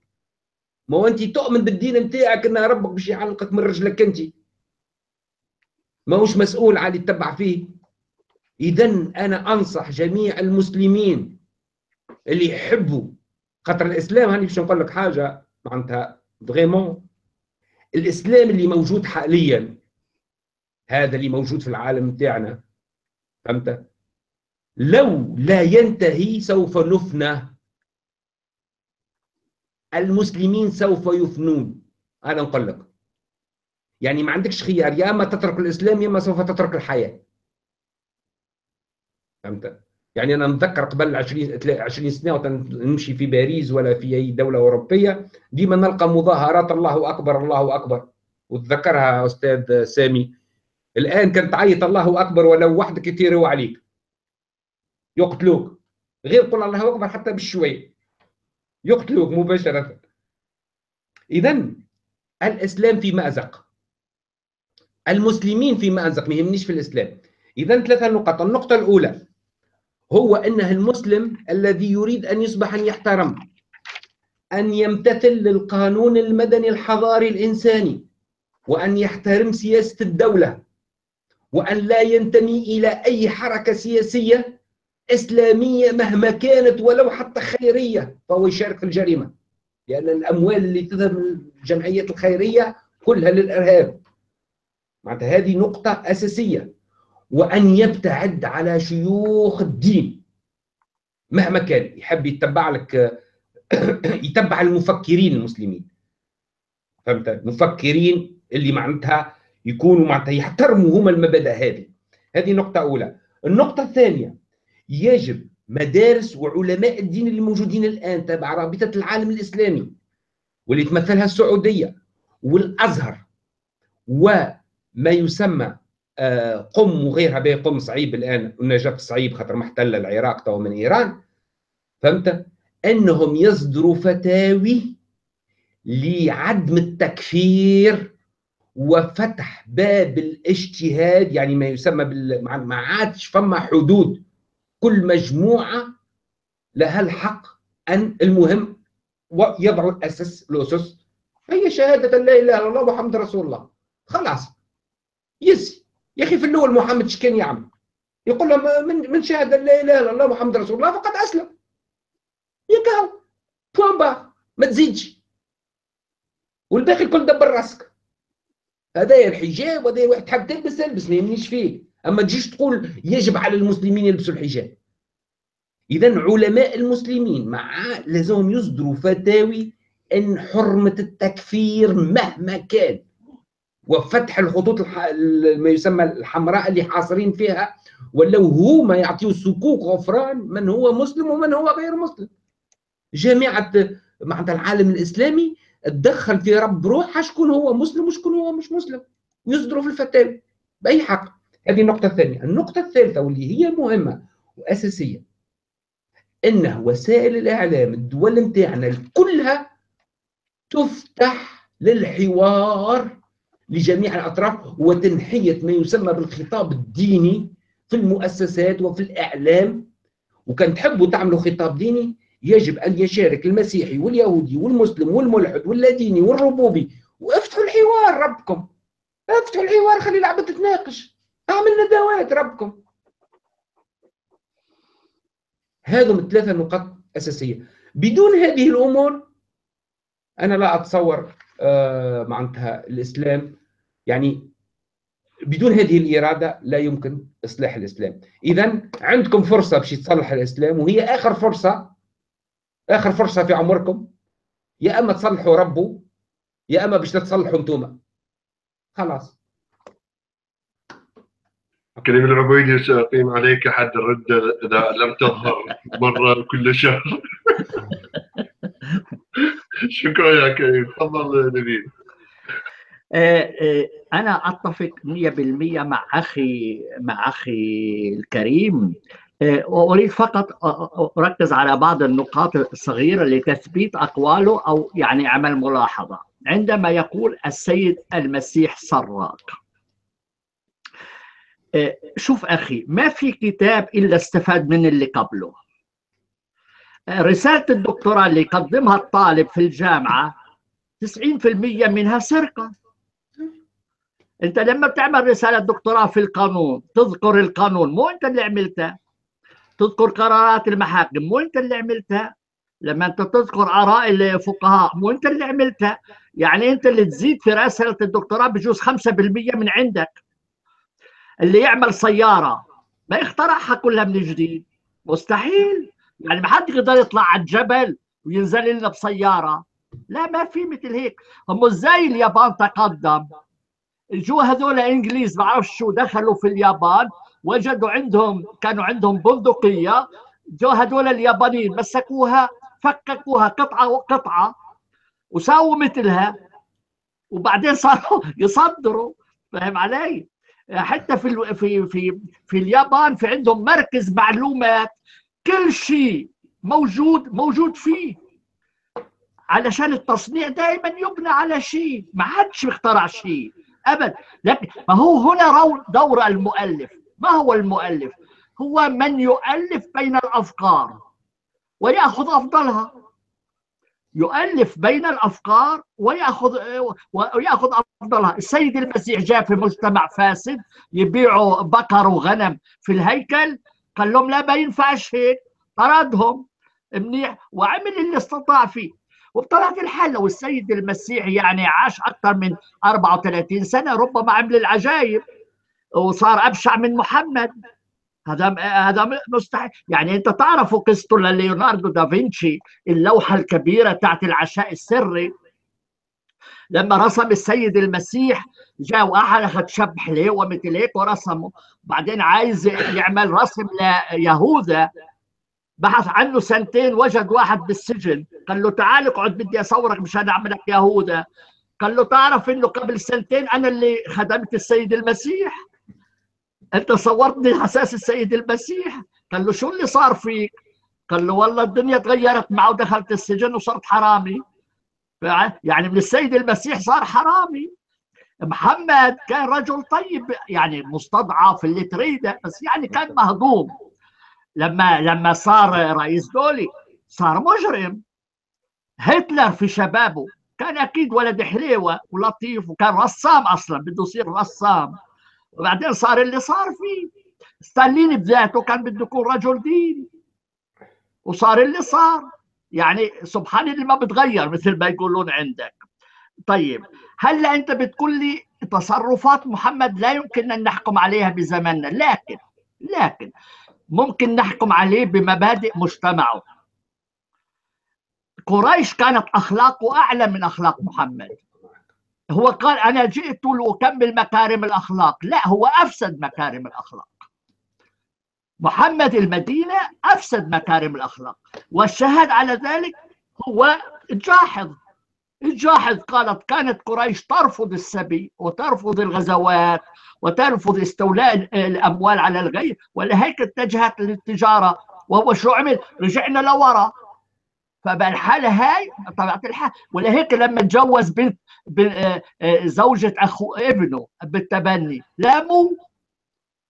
ما هو انت تؤمن بالدين نتاعك ان ربك باش يعلقك من رجلك، انت ماهوش مسؤول على اللي تتبع فيه. اذا انا انصح جميع المسلمين اللي يحبوا خاطر الاسلام، هاني باش نقول لك حاجه معناتها فريمون، الاسلام اللي موجود حاليا هذا اللي موجود في العالم نتاعنا، فهمت؟ لو لا ينتهي سوف نفنى، المسلمين سوف يفنون. انا نقول لك يعني ما عندكش خيار، يا اما تترك الاسلام يا اما سوف تترك الحياه. فهمت؟ يعني انا نتذكر قبل عشرين سنه ونمشي في باريس ولا في اي دوله اوروبيه ديما نلقى مظاهرات الله اكبر الله اكبر، وتذكرها استاذ سامي الان كان تعيط الله اكبر ولو وحدك يطيروا عليك يقتلوك، غير قول الله اكبر حتى بالشويه يقتلوك مباشره. اذا الاسلام في مازق، المسلمين في مازق، ما يهمنيش في الاسلام. اذا ثلاثه نقط. النقطه الاولى هو انه المسلم الذي يريد ان يصبح ان يحترم، ان يمتثل للقانون المدني الحضاري الانساني، وان يحترم سياسه الدوله، وان لا ينتمي الى اي حركه سياسيه إسلامية مهما كانت ولو حتى خيرية، فهو يشارك في الجريمة، لأن يعني الأموال اللي تذهب للجمعيات الخيرية كلها للإرهاب. معناتها هذه نقطة أساسية. وأن يبتعد على شيوخ الدين مهما كان، يحب يتبع لك يتبع المفكرين المسلمين. فهمت؟ المفكرين اللي معناتها يكونوا معناتها يحترموا هما المبادئ هذه. هذه نقطة أولى. النقطة الثانية، يجب مدارس وعلماء الدين اللي موجودين الآن تبع رابطة العالم الإسلامي واللي تمثلها السعودية والأزهر وما يسمى قم وغيرها، بها قم صعيب الآن والنجف صعيب خاطر محتل العراق توا من إيران. فهمت؟ أنهم يصدروا فتاوي لعدم التكفير وفتح باب الاجتهاد، يعني ما يسمى بال... ما عادش فما حدود، كل مجموعة لها الحق أن المهم ويضعوا الأسس الأسس هي شهادة لا إله إلا الله محمد رسول الله. خلاص يس يا أخي، في الأول محمد شكان يعمل؟ يقول له من من شهادة لا إله إلا الله محمد رسول الله فقد أسلم. يقاو بوان با ما تزيدش والباقي الكل دبر راسك. هذايا الحجاب وهذايا واحد حاب تلبس البس ما يهمنيش فيه، اما تجيش تقول يجب على المسلمين يلبسوا الحجاب. اذا علماء المسلمين مع لازمهم يصدروا فتاوي ان حرمه التكفير مهما كان، وفتح الخطوط الح... ما يسمى الحمراء اللي حاصرين فيها، ولو هما يعطيو سكوك غفران من هو مسلم ومن هو غير مسلم. جامعه معناتها العالم الاسلامي تدخل في رب روحها شكون هو مسلم وشكون هو مش مسلم، يصدروا في الفتاوى باي حق. هذه النقطه الثانيه. النقطه الثالثه واللي هي مهمه واساسيه، انه وسائل الاعلام الدول نتاعنا كلها تفتح للحوار لجميع الاطراف وتنحيه ما يسمى بالخطاب الديني في المؤسسات وفي الاعلام. وكان تحبوا تعملوا خطاب ديني يجب ان يشارك المسيحي واليهودي والمسلم والملحد واللاديني والربوبي، وافتحوا الحوار ربكم، افتحوا الحوار، خلي العباد تتناقش، اعمل ندوات ربكم. هذم الثلاثه نقاط اساسيه. بدون هذه الامور انا لا اتصور آه معناتها الاسلام، يعني بدون هذه الاراده لا يمكن اصلاح الاسلام. اذا عندكم فرصه باش تصلح الاسلام، وهي اخر فرصه، اخر فرصه في عمركم، يا اما تصلحوا ربو يا اما باش تتصلحوا انتوما. خلاص. كريم العبيدي سأقيم عليك حد الردة إذا لم تظهر مرة كل شهر. شكرا يا كريم. تفضل نبيل. أنا أتفق مئة بالمئة مع أخي مع أخي الكريم، وأريد فقط أركز على بعض النقاط الصغيرة لتثبيت أقواله أو يعني أعمل ملاحظة. عندما يقول السيد المسيح سراق، شوف أخي، ما في كتاب إلا استفاد من اللي قبله. رسالة الدكتوراه اللي يقدمها الطالب في الجامعة تسعين بالمئة منها سرقة. أنت لما بتعمل رسالة دكتوراه في القانون تذكر القانون، مو أنت اللي عملتها. تذكر قرارات المحاكم، مو أنت اللي عملتها. لما أنت تذكر آراء الفقهاء، مو أنت اللي عملتها. يعني أنت اللي تزيد في رسالة الدكتوراه بجوز خمسة بالمئة من عندك. اللي يعمل سيارة ما يخترعها كلها من جديد، مستحيل. يعني ما حد يقدر يطلع على الجبل وينزل لنا بسيارة، لا، ما في مثل هيك. هم ازاي اليابان تقدم؟ جو هذول انجليز ما بعرفش شو دخلوا في اليابان، وجدوا عندهم كانوا عندهم بندقية، جو هذول اليابانيين مسكوها فككوها قطعة وقطعة وساووا مثلها، وبعدين صاروا يصدروا. فاهم علي؟ حتى في في في في اليابان في عندهم مركز معلومات، كل شيء موجود موجود فيه، علشان التصنيع دائما يبنى على شيء، ما حدش اخترع شيء ابدا. لكن ما هو هنا دور المؤلف. ما هو المؤلف؟ هو من يؤلف بين الافكار ويأخذ افضلها، يؤلف بين الافكار وياخذ وياخذ افضلها. السيد المسيح جاء في مجتمع فاسد يبيعوا بقر وغنم في الهيكل، قال لهم لا ما ينفعش هيك، طردهم منيح وعمل اللي استطاع فيه وبطلعت الحل. والسيد المسيح يعني عاش اكثر من أربعة وثلاثين سنه، ربما عمل العجائب وصار ابشع من محمد. هذا هذا مستحيل. يعني انت تعرفوا قصته لليوناردو دافنشي، اللوحه الكبيره تاعت العشاء السري، لما رسم السيد المسيح جاء واحد اخذ شب حليوه مثل هيك ورسمه، بعدين عايز يعمل رسم ليهوذا، بحث عنه سنتين، وجد واحد بالسجن قال له تعال اقعد بدي اصورك مشان اعمل لك يهوذا، قال له تعرف انه قبل سنتين انا اللي خدمت السيد المسيح، أنت صورتني حساس السيد المسيح. قال له شو اللي صار فيك؟ قال له والله الدنيا تغيرت معه، ودخلت السجن وصرت حرامي. يعني من السيد المسيح صار حرامي. محمد كان رجل طيب، يعني مستضعف اللي تريده، بس يعني كان مهضوم. لما لما صار رئيس دولي صار مجرم. هتلر في شبابه كان أكيد ولد حليوة ولطيف، وكان رسام أصلا، بده يصير رسام، وبعدين صار اللي صار فيه. ستالين بذاته كان بده يكون رجل دين وصار اللي صار. يعني سبحان اللي ما بتغير مثل ما يقولون عندك. طيب هلا انت بتقول لي تصرفات محمد لا يمكن ان نحكم عليها بزماننا، لكن لكن ممكن نحكم عليه بمبادئ مجتمعه. قريش كانت اخلاقه اعلى من اخلاق محمد. هو قال انا جئت لاكمل مكارم الاخلاق، لا هو افسد مكارم الاخلاق. محمد المدينه افسد مكارم الاخلاق، والشاهد على ذلك هو الجاحظ. الجاحظ قالت كانت قريش ترفض السبي وترفض الغزوات وترفض استولاء الاموال على الغير، ولهيك اتجهت للتجاره، وهو شو عمل؟ رجعنا لورا. فبالحاله هاي طبيعه الحال، ولهيك لما اتجوز بنت زوجة اخو ابنه بالتبني لاموه،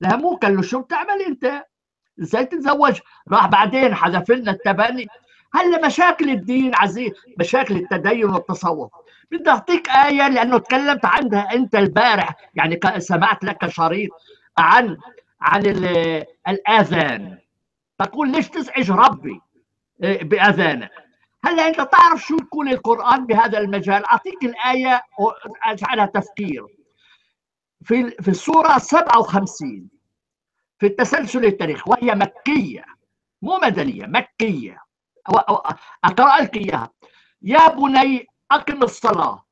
لاموه قال له شو بتعمل انت؟ ازاي تتزوج؟ راح بعدين حذف لنا التبني. هلا مشاكل الدين عزيز، مشاكل التدين والتصوف. بدي اعطيك آية لأنه تكلمت عنها أنت البارح، يعني سمعت لك شريط عن عن الأذان. تقول ليش تزعج ربي بأذانك؟ هلا أنت تعرف شو يقول القرآن بهذا المجال؟ أعطيك الآية وأجعلها تفكير. في في السورة سبعة وخمسين في التسلسل التاريخ، وهي مكية مو مدنية، مكية. أقرأ لك إياها. يا بني أقم الصلاة،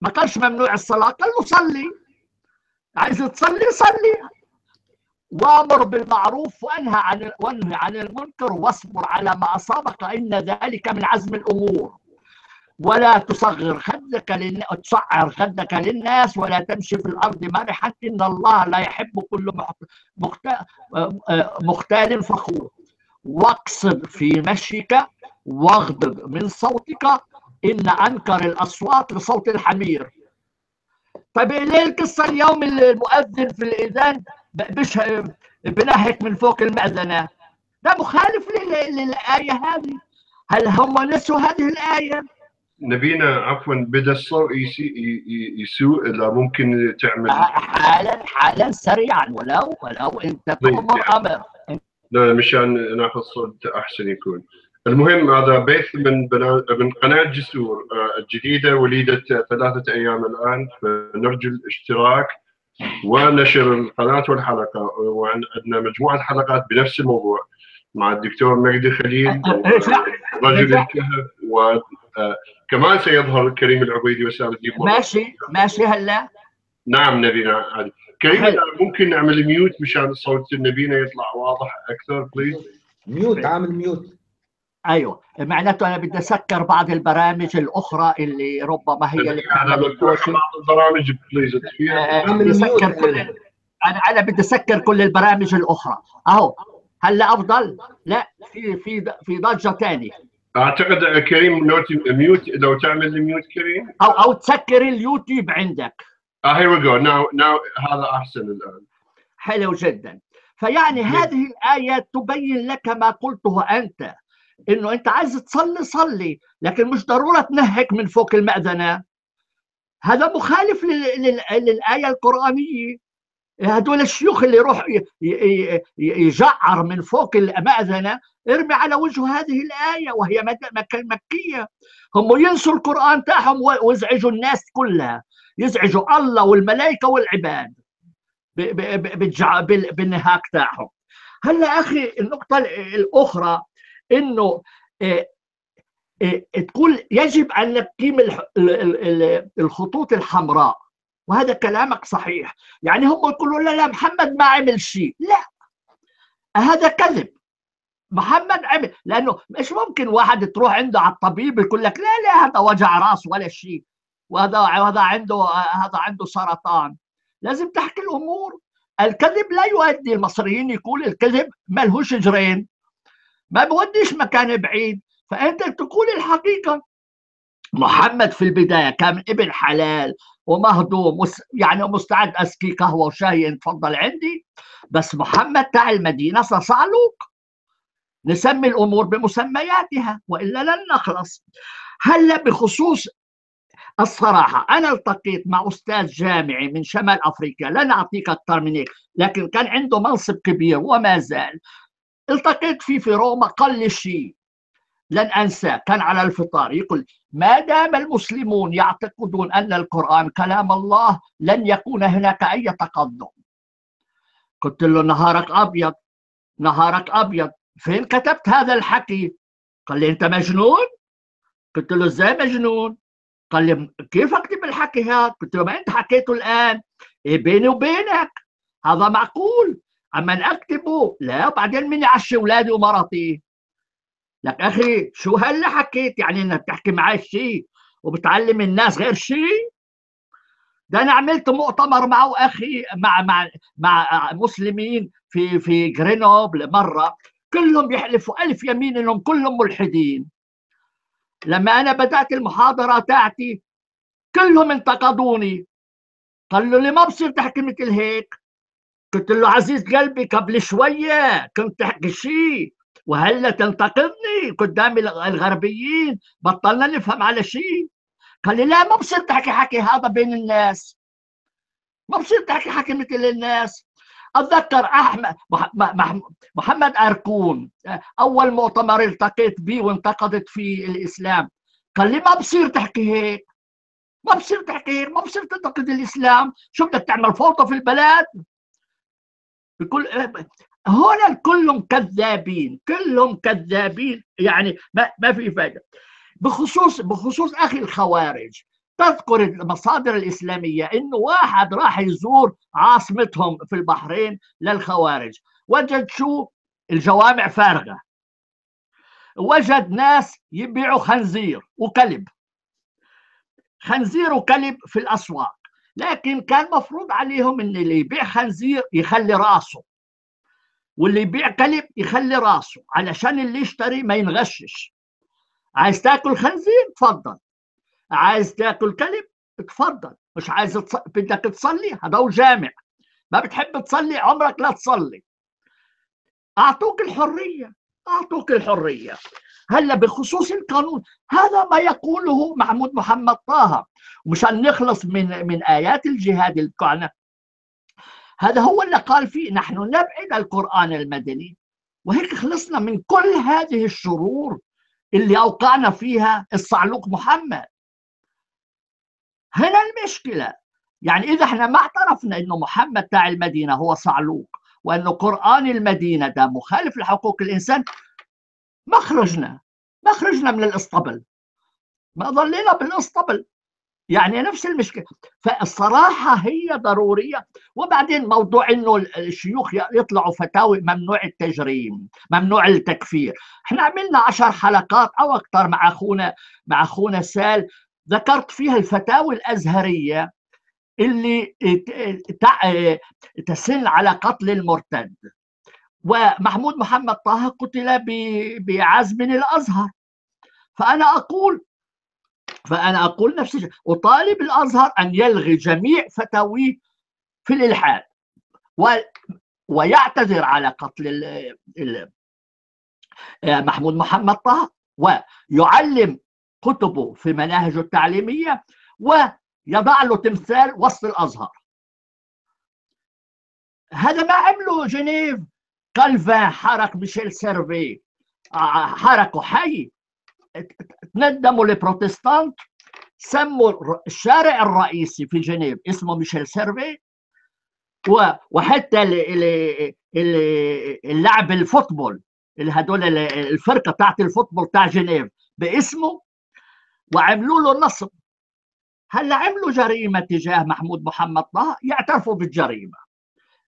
ما قالش ممنوع الصلاة، قال له صلي، عايز تصلي صلي، وأمر بالمعروف وأنهى عن وأنهى عن المنكر واصبر على ما أصابك إن ذلك من عزم الأمور، ولا تصغر خدك للناس تصعر خدك للناس ولا تمشي في الأرض مرحا إن الله لا يحب كل مختال فخور، واقصد في مشيك واغضض من صوتك إن أنكر الأصوات لصوت الحمير. طيب ليه القصة اليوم المؤذن في الإذان بنهك من فوق المأذنة؟ ده مخالف للآية هذه. هل هم نسوا هذه الآية؟ نبينا عفوا بدأ الصوت يسوء إذا ممكن تعمل حالا حالا سريعا، ولو ولو أنت تأمر أمر، لا مشان ناخذ صوت احسن يكون. المهم هذا بث من بنا... من قناه جسور الجديده، وليده ثلاثه ايام الان، فنرجو الاشتراك ونشر القناه والحلقه، وعندنا مجموعه حلقات بنفس الموضوع مع الدكتور مجدي خليل رجل الكهف، وكمان سيظهر كريم العبيدي وسام الدين. ماشي ماشي هلا. نعم نبينا عادي. كريم ممكن نعمل ميوت مشان صوت نبينا يطلع واضح اكثر بليز؟ ميوت، عامل ميوت. ايوه معناته انا بدي اسكر بعض البرامج الاخرى اللي ربما هي اللي بتعمل بعض البرامج بليز. عامل سكر كل انا انا بدي اسكر كل البرامج الاخرى اهو. هلا افضل؟ لا في في في ضجه ثانيه اعتقد. كريم ميوت، لو تعمل ميوت كريم او او تسكر اليوتيوب عندك. Uh, here we go. Now, now, هذا أحسن الآن. حلو جدا. فيعني هذه الآية تبين لك ما قلته أنت، إنه أنت عايز تصلي صلي، لكن مش ضرورة تنهك من فوق المأذنة. هذا مخالف لل... لل... للآية القرآنية. هدول الشيوخ اللي يروح ي... ي... يجعر من فوق المأذنة، ارمي على وجه هذه الآية وهي مد... مك... مكية. هم ينسوا القرآن تاعهم ويزعجوا الناس كلها. يزعجوا الله والملائكه والعباد بالنهاك تاعهم. هلا اخي النقطه الاخرى انه تقول يجب ان نقيم الخطوط الحمراء، وهذا كلامك صحيح. يعني هم يقولوا لا لا محمد ما عمل شيء، لا هذا كذب. محمد عمل، لانه مش ممكن واحد تروح عنده على الطبيب يقول لك لا لا هذا وجع راس ولا شيء، وهذا هذا عنده هذا عنده سرطان. لازم تحكي الامور. الكذب لا يؤدي، المصريين يقول الكذب ملهوش اجرين، ما بوديش مكان بعيد. فانت تقول الحقيقه. محمد في البدايه كان ابن حلال ومهضوم، يعني مستعد اسكي قهوه وشاي تفضل عندي، بس محمد تاع المدينه صار صعلوك. نسمي الامور بمسمياتها والا لن نخلص. هلا بخصوص الصراحة، أنا التقيت مع أستاذ جامعي من شمال أفريقيا، لن أعطيك أكثر من هيك، لكن كان عنده منصب كبير وما زال. التقيت فيه في روما، قال لي شيء لن أنساه، كان على الفطار يقول ما دام المسلمون يعتقدون أن القرآن كلام الله لن يكون هناك أي تقدم. قلت له نهارك أبيض، نهارك أبيض، فين كتبت هذا الحكي؟ قال لي أنت مجنون؟ قلت له إزاي مجنون؟ قال لي كيف أكتب الحكي هذا؟ قلت له ما أنت حكيته الآن، إيه بيني وبينك، هذا معقول، أما أن أكتبه، لا بعدين مين يعشي أولادي ومراتي؟ لك أخي شو هلا حكيت؟ يعني أنك بتحكي معي شيء وبتعلم الناس غير شيء؟ ده أنا عملت مؤتمر معه أخي مع مع مع مسلمين في في جرينوبل مرة، كلهم يحلفوا ألف يمين أنهم كلهم ملحدين. لما أنا بدأت المحاضرة تاعتي كلهم انتقدوني، قالوا لي ما بصير تحكي مثل هيك. قلت له عزيز قلبي قبل شوية كنت تحكي شيء وهلا تنتقدني قدام الغربيين، بطلنا نفهم على شيء. قال لي لا ما بصير تحكي حكي هذا بين الناس، ما بصير تحكي حكي مثل الناس. اتذكر احمد محمد اركون اول مؤتمر التقيت به وانتقدت فيه الاسلام، قال لي ما بصير تحكي هيك، ما بصير تحكي هيك، ما بصير تنتقد الاسلام، شو بدك تعمل فوضى في البلد؟ بكل هون كلهم كذابين، كلهم كذابين، يعني ما, ما في فائده. بخصوص بخصوص اخي الخوارج، تذكر المصادر الاسلاميه انه واحد راح يزور عاصمتهم في البحرين للخوارج، وجد شو؟ الجوامع فارغه، وجد ناس يبيعوا خنزير وكلب، خنزير وكلب في الاسواق، لكن كان مفروض عليهم ان اللي يبيع خنزير يخلي راسه واللي يبيع كلب يخلي راسه علشان اللي يشتري ما ينغشش. عايز تاكل خنزير تفضل، عايز تاكل كلب تفضل، مش عايز تص... بدك تصلي هذا هو جامع، ما بتحب تصلي عمرك لا تصلي. اعطوك الحريه، اعطوك الحريه. هلا بخصوص القانون، هذا ما يقوله محمود محمد طه، ومشان نخلص من من ايات الجهاد الكعنه، هذا هو اللي قال فيه نحن نبعد القرآن المدني، وهيك خلصنا من كل هذه الشرور اللي أوقعنا فيها الصعلوق محمد. هنا المشكلة، يعني إذا احنا ما اعترفنا إنه محمد تاع المدينة هو صعلوق وإنه قرآن المدينة ده مخالف لحقوق الإنسان، مخرجنا مخرجنا من الإسطبل، ما ضلينا بالإسطبل، يعني نفس المشكلة. فالصراحة هي ضرورية. وبعدين موضوع انه الشيوخ يطلعوا فتاوي ممنوع التجريم، ممنوع التكفير، احنا عملنا عشر حلقات او اكثر مع اخونا مع اخونا سال، ذكرت فيها الفتاوي الازهرية اللي تسل على قتل المرتد، ومحمود محمد طه قتل بعزم الازهر، فانا اقول فأنا أقول نفس الشيء، أطالب الأزهر أن يلغي جميع فتاويه في الإلحاد و... ويعتذر على قتل ال... ال... محمود محمد طه، ويعلم كتبه في مناهجه التعليمية، ويضع له تمثال وسط الأزهر. هذا ما عمله جنيف، كالفان حرك ميشيل سيرفي، حركوا حي، تندموا البروتستانت، سموا الشارع الرئيسي في جنيف اسمه ميشيل سيرفي، وحتى اللعب الفوتبول اللي هدول الفرقه بتاعت الفوتبول بتاع جنيف باسمه، وعملوا له نصب. هلا عملوا جريمه تجاه محمود محمد طه، يعترفوا بالجريمه،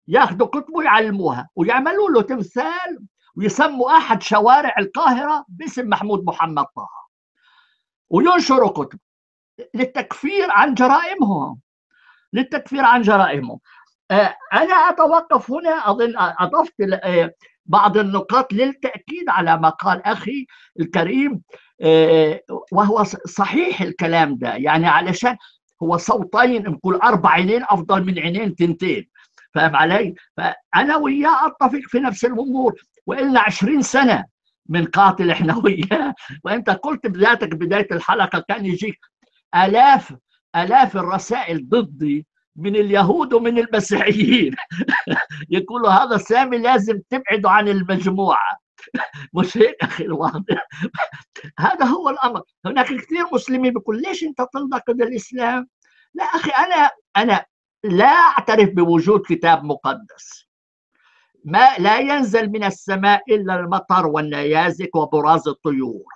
ياخذوا كتبه يعلموها ويعملوا له تمثال ويسموا أحد شوارع القاهرة باسم محمود محمد طه، وينشروا كتب للتكفير عن جرائمهم، للتكفير عن جرائمهم. آه أنا أتوقف هنا، أظن أضفت آه بعض النقاط للتأكيد على ما قال أخي الكريم، آه وهو صحيح الكلام ده، يعني علشان هو صوتين نقول أربع عينين أفضل من عينين تنتين، فاهم علي؟ فأنا وياه أتفق في نفس الأمور، وإلنا عشرين سنة من قاتل إحنا وياه، وأنت قلت بذاتك بداية الحلقة كان يجيك آلاف آلاف الرسائل ضدي من اليهود ومن المسيحيين يقولوا هذا سامي لازم تبعدوا عن المجموعة، مش هيك اخي الواضح؟ هذا هو الامر. هناك كثير مسلمين بيقول ليش انت تنتقد الاسلام؟ لا اخي، انا انا لا اعترف بوجود كتاب مقدس. ما لا ينزل من السماء الا المطر والنيازك وبراز الطيور،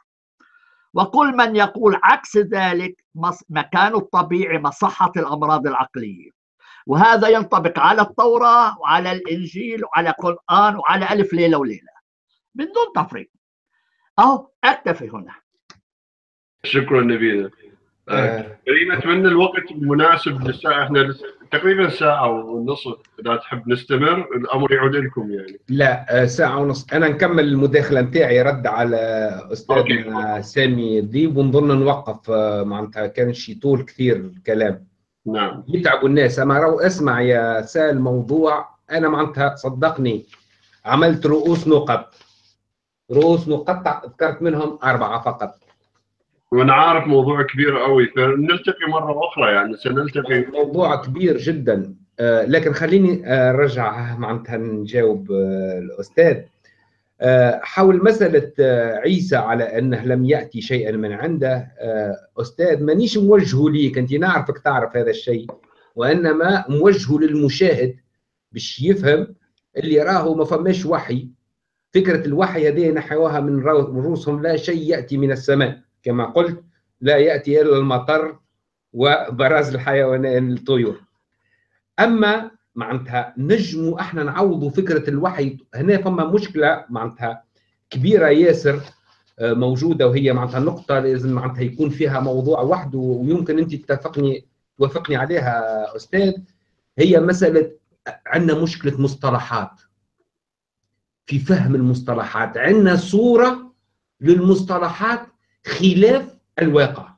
وكل من يقول عكس ذلك مكان الطبيعي مصحة الأمراض العقلية. وهذا ينطبق على التوراة وعلى الإنجيل وعلى القرآن وعلى ألف ليلة وليلة من دون تفريق. أهو أكتفي هنا. شكرا نبيل. آه. كريم، أتمنى الوقت مناسب للساعة، احنا تقريبا ساعة ونصف، إذا تحب نستمر الأمر يعود لكم يعني. لا ساعة ونصف، أنا نكمل المداخلة نتاعي رد على أستاذنا سامي الديب ونظن نوقف، معناتها كان شي طول كثير الكلام. نعم. يتعبوا الناس، أما راهو اسمع يا سال موضوع، أنا معناتها صدقني عملت رؤوس نقط. رؤوس نقط ذكرت منهم أربعة فقط. وانا عارف موضوع كبير قوي، فنلتقي مره اخرى يعني سنلتقي. موضوع كبير جدا، آه لكن خليني نرجع آه معناتها نجاوب آه الاستاذ آه حول مساله آه عيسى على انه لم ياتي شيئا من عنده. آه استاذ مانيش موجهه ليك انت، نعرفك تعرف هذا الشيء، وانما موجهه للمشاهد باش يفهم اللي راهو ما فماش وحي. فكره الوحي هذه نحوها من رؤوسهم، لا شيء ياتي من السماء كما قلت، لا يأتي إلا المطر وبراز الحيوان الطيور. أما معناتها نجموا احنا نعوضوا فكرة الوحي. هنا فما مشكلة معناتها كبيرة ياسر موجودة، وهي معناتها نقطة لازم معناتها يكون فيها موضوع وحده، ويمكن أنت تتفقني توافقني عليها أستاذ، هي مسألة عندنا مشكلة مصطلحات في فهم المصطلحات. عندنا صورة للمصطلحات خلاف الواقع.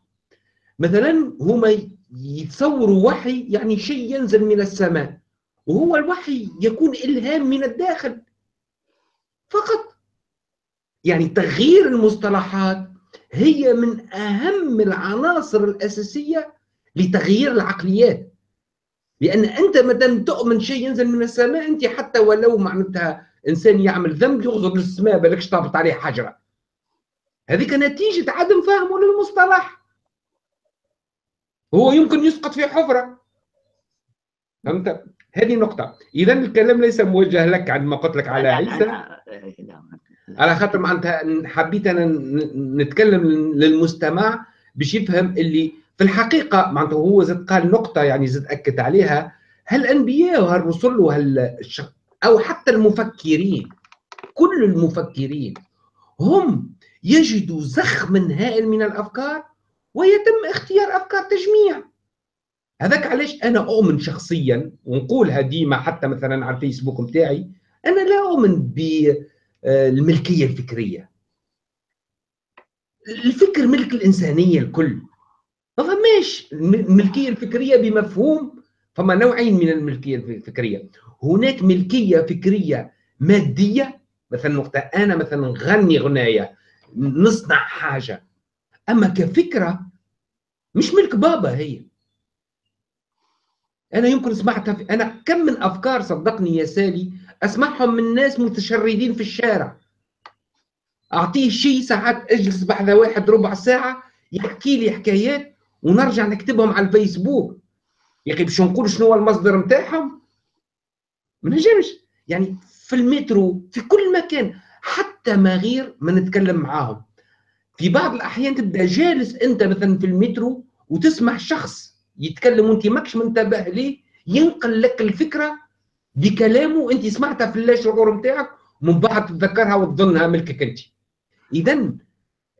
مثلا هما يتصوروا وحي يعني شيء ينزل من السماء، وهو الوحي يكون إلهام من الداخل فقط. يعني تغيير المصطلحات هي من أهم العناصر الأساسية لتغيير العقليات، لأن أنت مادام تؤمن شيء ينزل من السماء، أنت حتى ولو معناتها إنسان يعمل ذنب يغزر للسماء بالكش طابط عليه حجرة، هذيك نتيجة عدم فهمه للمصطلح. هو يمكن يسقط في حفرة. فهمت؟ هذه نقطة. إذا الكلام ليس موجه لك عندما قلت لك على عيسى، على خاطر معناتها حبيت أنا نتكلم للمستمع باش يفهم اللي في الحقيقة معناتها. هو زاد قال نقطة يعني زاد أكد عليها، هالأنبياء وهالرسل وهال أو حتى المفكرين، كل المفكرين هم يجد زخما هائل من الافكار ويتم اختيار افكار تجميع. هذاك علاش انا اؤمن شخصيا ونقولها ديما حتى مثلا على الفيسبوك متاعي، انا لا اؤمن بالملكيه الفكريه. الفكر ملك الانسانيه الكل، ما فماش الملكيه الفكريه بمفهوم. فما نوعين من الملكيه الفكريه، هناك ملكيه فكريه ماديه، مثلا نقطه انا مثلا نغني غنايه نصنع حاجة، أما كفكرة مش ملك بابا. هي أنا يمكن سمعتها في... أنا كم من أفكار صدقني يا سالي أسمعهم من ناس متشردين في الشارع. أعطيه شيء ساعات أجلس بعد واحد ربع ساعة يحكي لي حكايات ونرجع نكتبهم على الفيسبوك. يا أخي باش نقول شنو هو المصدر نتاعهم؟ ما نجمش يعني في المترو في كل مكان، حتى ما غير ما نتكلم معاهم. في بعض الأحيان تبدأ جالس أنت مثلا في المترو وتسمع شخص يتكلم وأنت ماكش منتبه ليه، ينقل لك الفكرة بكلامه أنت سمعتها في اللاشعور نتاعك، ومن بعد تتذكرها وتظنها ملكك أنت. إذا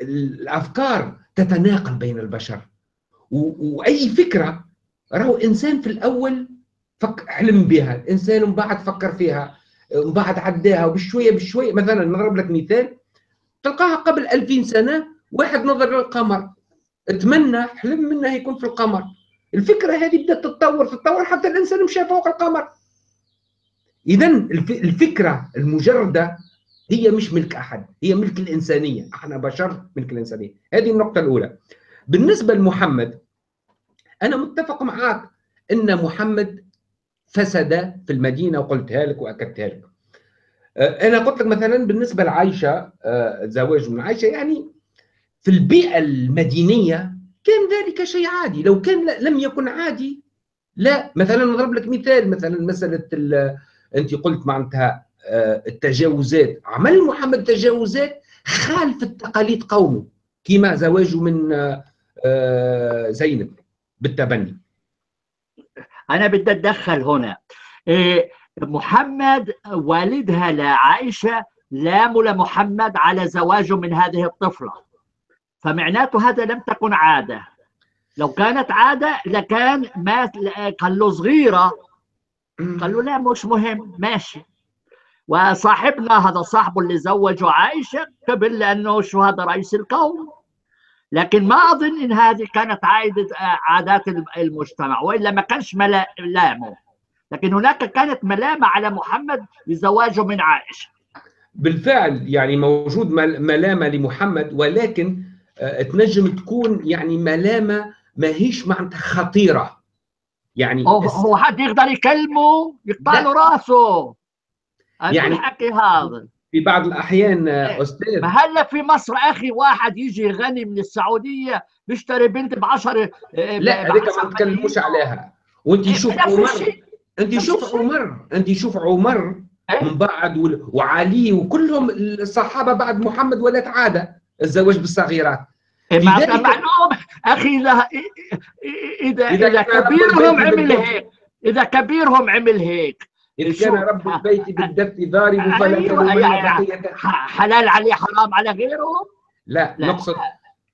الأفكار تتناقل بين البشر، وأي فكرة راهو إنسان في الأول فك حلم بها، الإنسان ومن بعد فكر فيها، ومن بعد عداها وبشويه بشويه. مثلا نضرب لك مثال، تلقاها قبل ألفين سنه واحد نظر للقمر، اتمنى حلم منه يكون في القمر، الفكره هذه بدات تتطور تتطور حتى الانسان مشى فوق القمر. اذا الفكره المجرده هي مش ملك احد، هي ملك الانسانيه، احنا بشر ملك الانسانيه. هذه النقطه الاولى. بالنسبه لمحمد انا متفق معاك ان محمد فسد في المدينة، وقلتها لك وأكدتها لك. انا قلت لك مثلا بالنسبه لعائشه الزواج من عائشه يعني في البيئه المدينيه كان ذلك شيء عادي، لو كان لم يكن عادي لا. مثلا نضرب لك مثال، مثلا مساله انت قلت معناتها التجاوزات، عمل محمد تجاوزات خالفت تقاليد قومه كما زواجه من زينب بالتبني. انا بدي اتدخل هنا، محمد والدها لعائشه لام لمحمد على زواجه من هذه الطفله، فمعناته هذا لم تكن عاده. لو كانت عاده لكان ما قال له صغيره، قال له لا مش مهم ماشي. وصاحبنا هذا صاحبه اللي زوجه عائشه قبل، لانه شو هذا رئيس القوم. لكن ما اظن ان هذه كانت عاده عادات المجتمع، والا ما كانش ملامه. لكن هناك كانت ملامه على محمد لزواجه من عائشه. بالفعل يعني موجود ملامه لمحمد، ولكن تنجم تكون يعني ملامه ماهيش معناتها خطيره. يعني هو حد يقدر يكلمه يقطع له راسه يعني الحكي هذا في بعض الاحيان. استاذ ما هلا في مصر اخي واحد يجي غني من السعوديه بيشتري بنت ب عشرة. لا هذيك ما نتكلموش عليها. وانت شوف عمر، انت شوف عمر، انت شوف عمر من بعد وعلي وكلهم الصحابه بعد محمد ولات عاده الزواج بالصغيرات. معلوم اخي اذا اذا اذا كبيرهم عمل هيك، اذا كبيرهم عمل هيك إذ كان رب البيت بالدفء ضارب فلا تلومن، حلال عليه حرام على غيره. لا, لا نقصد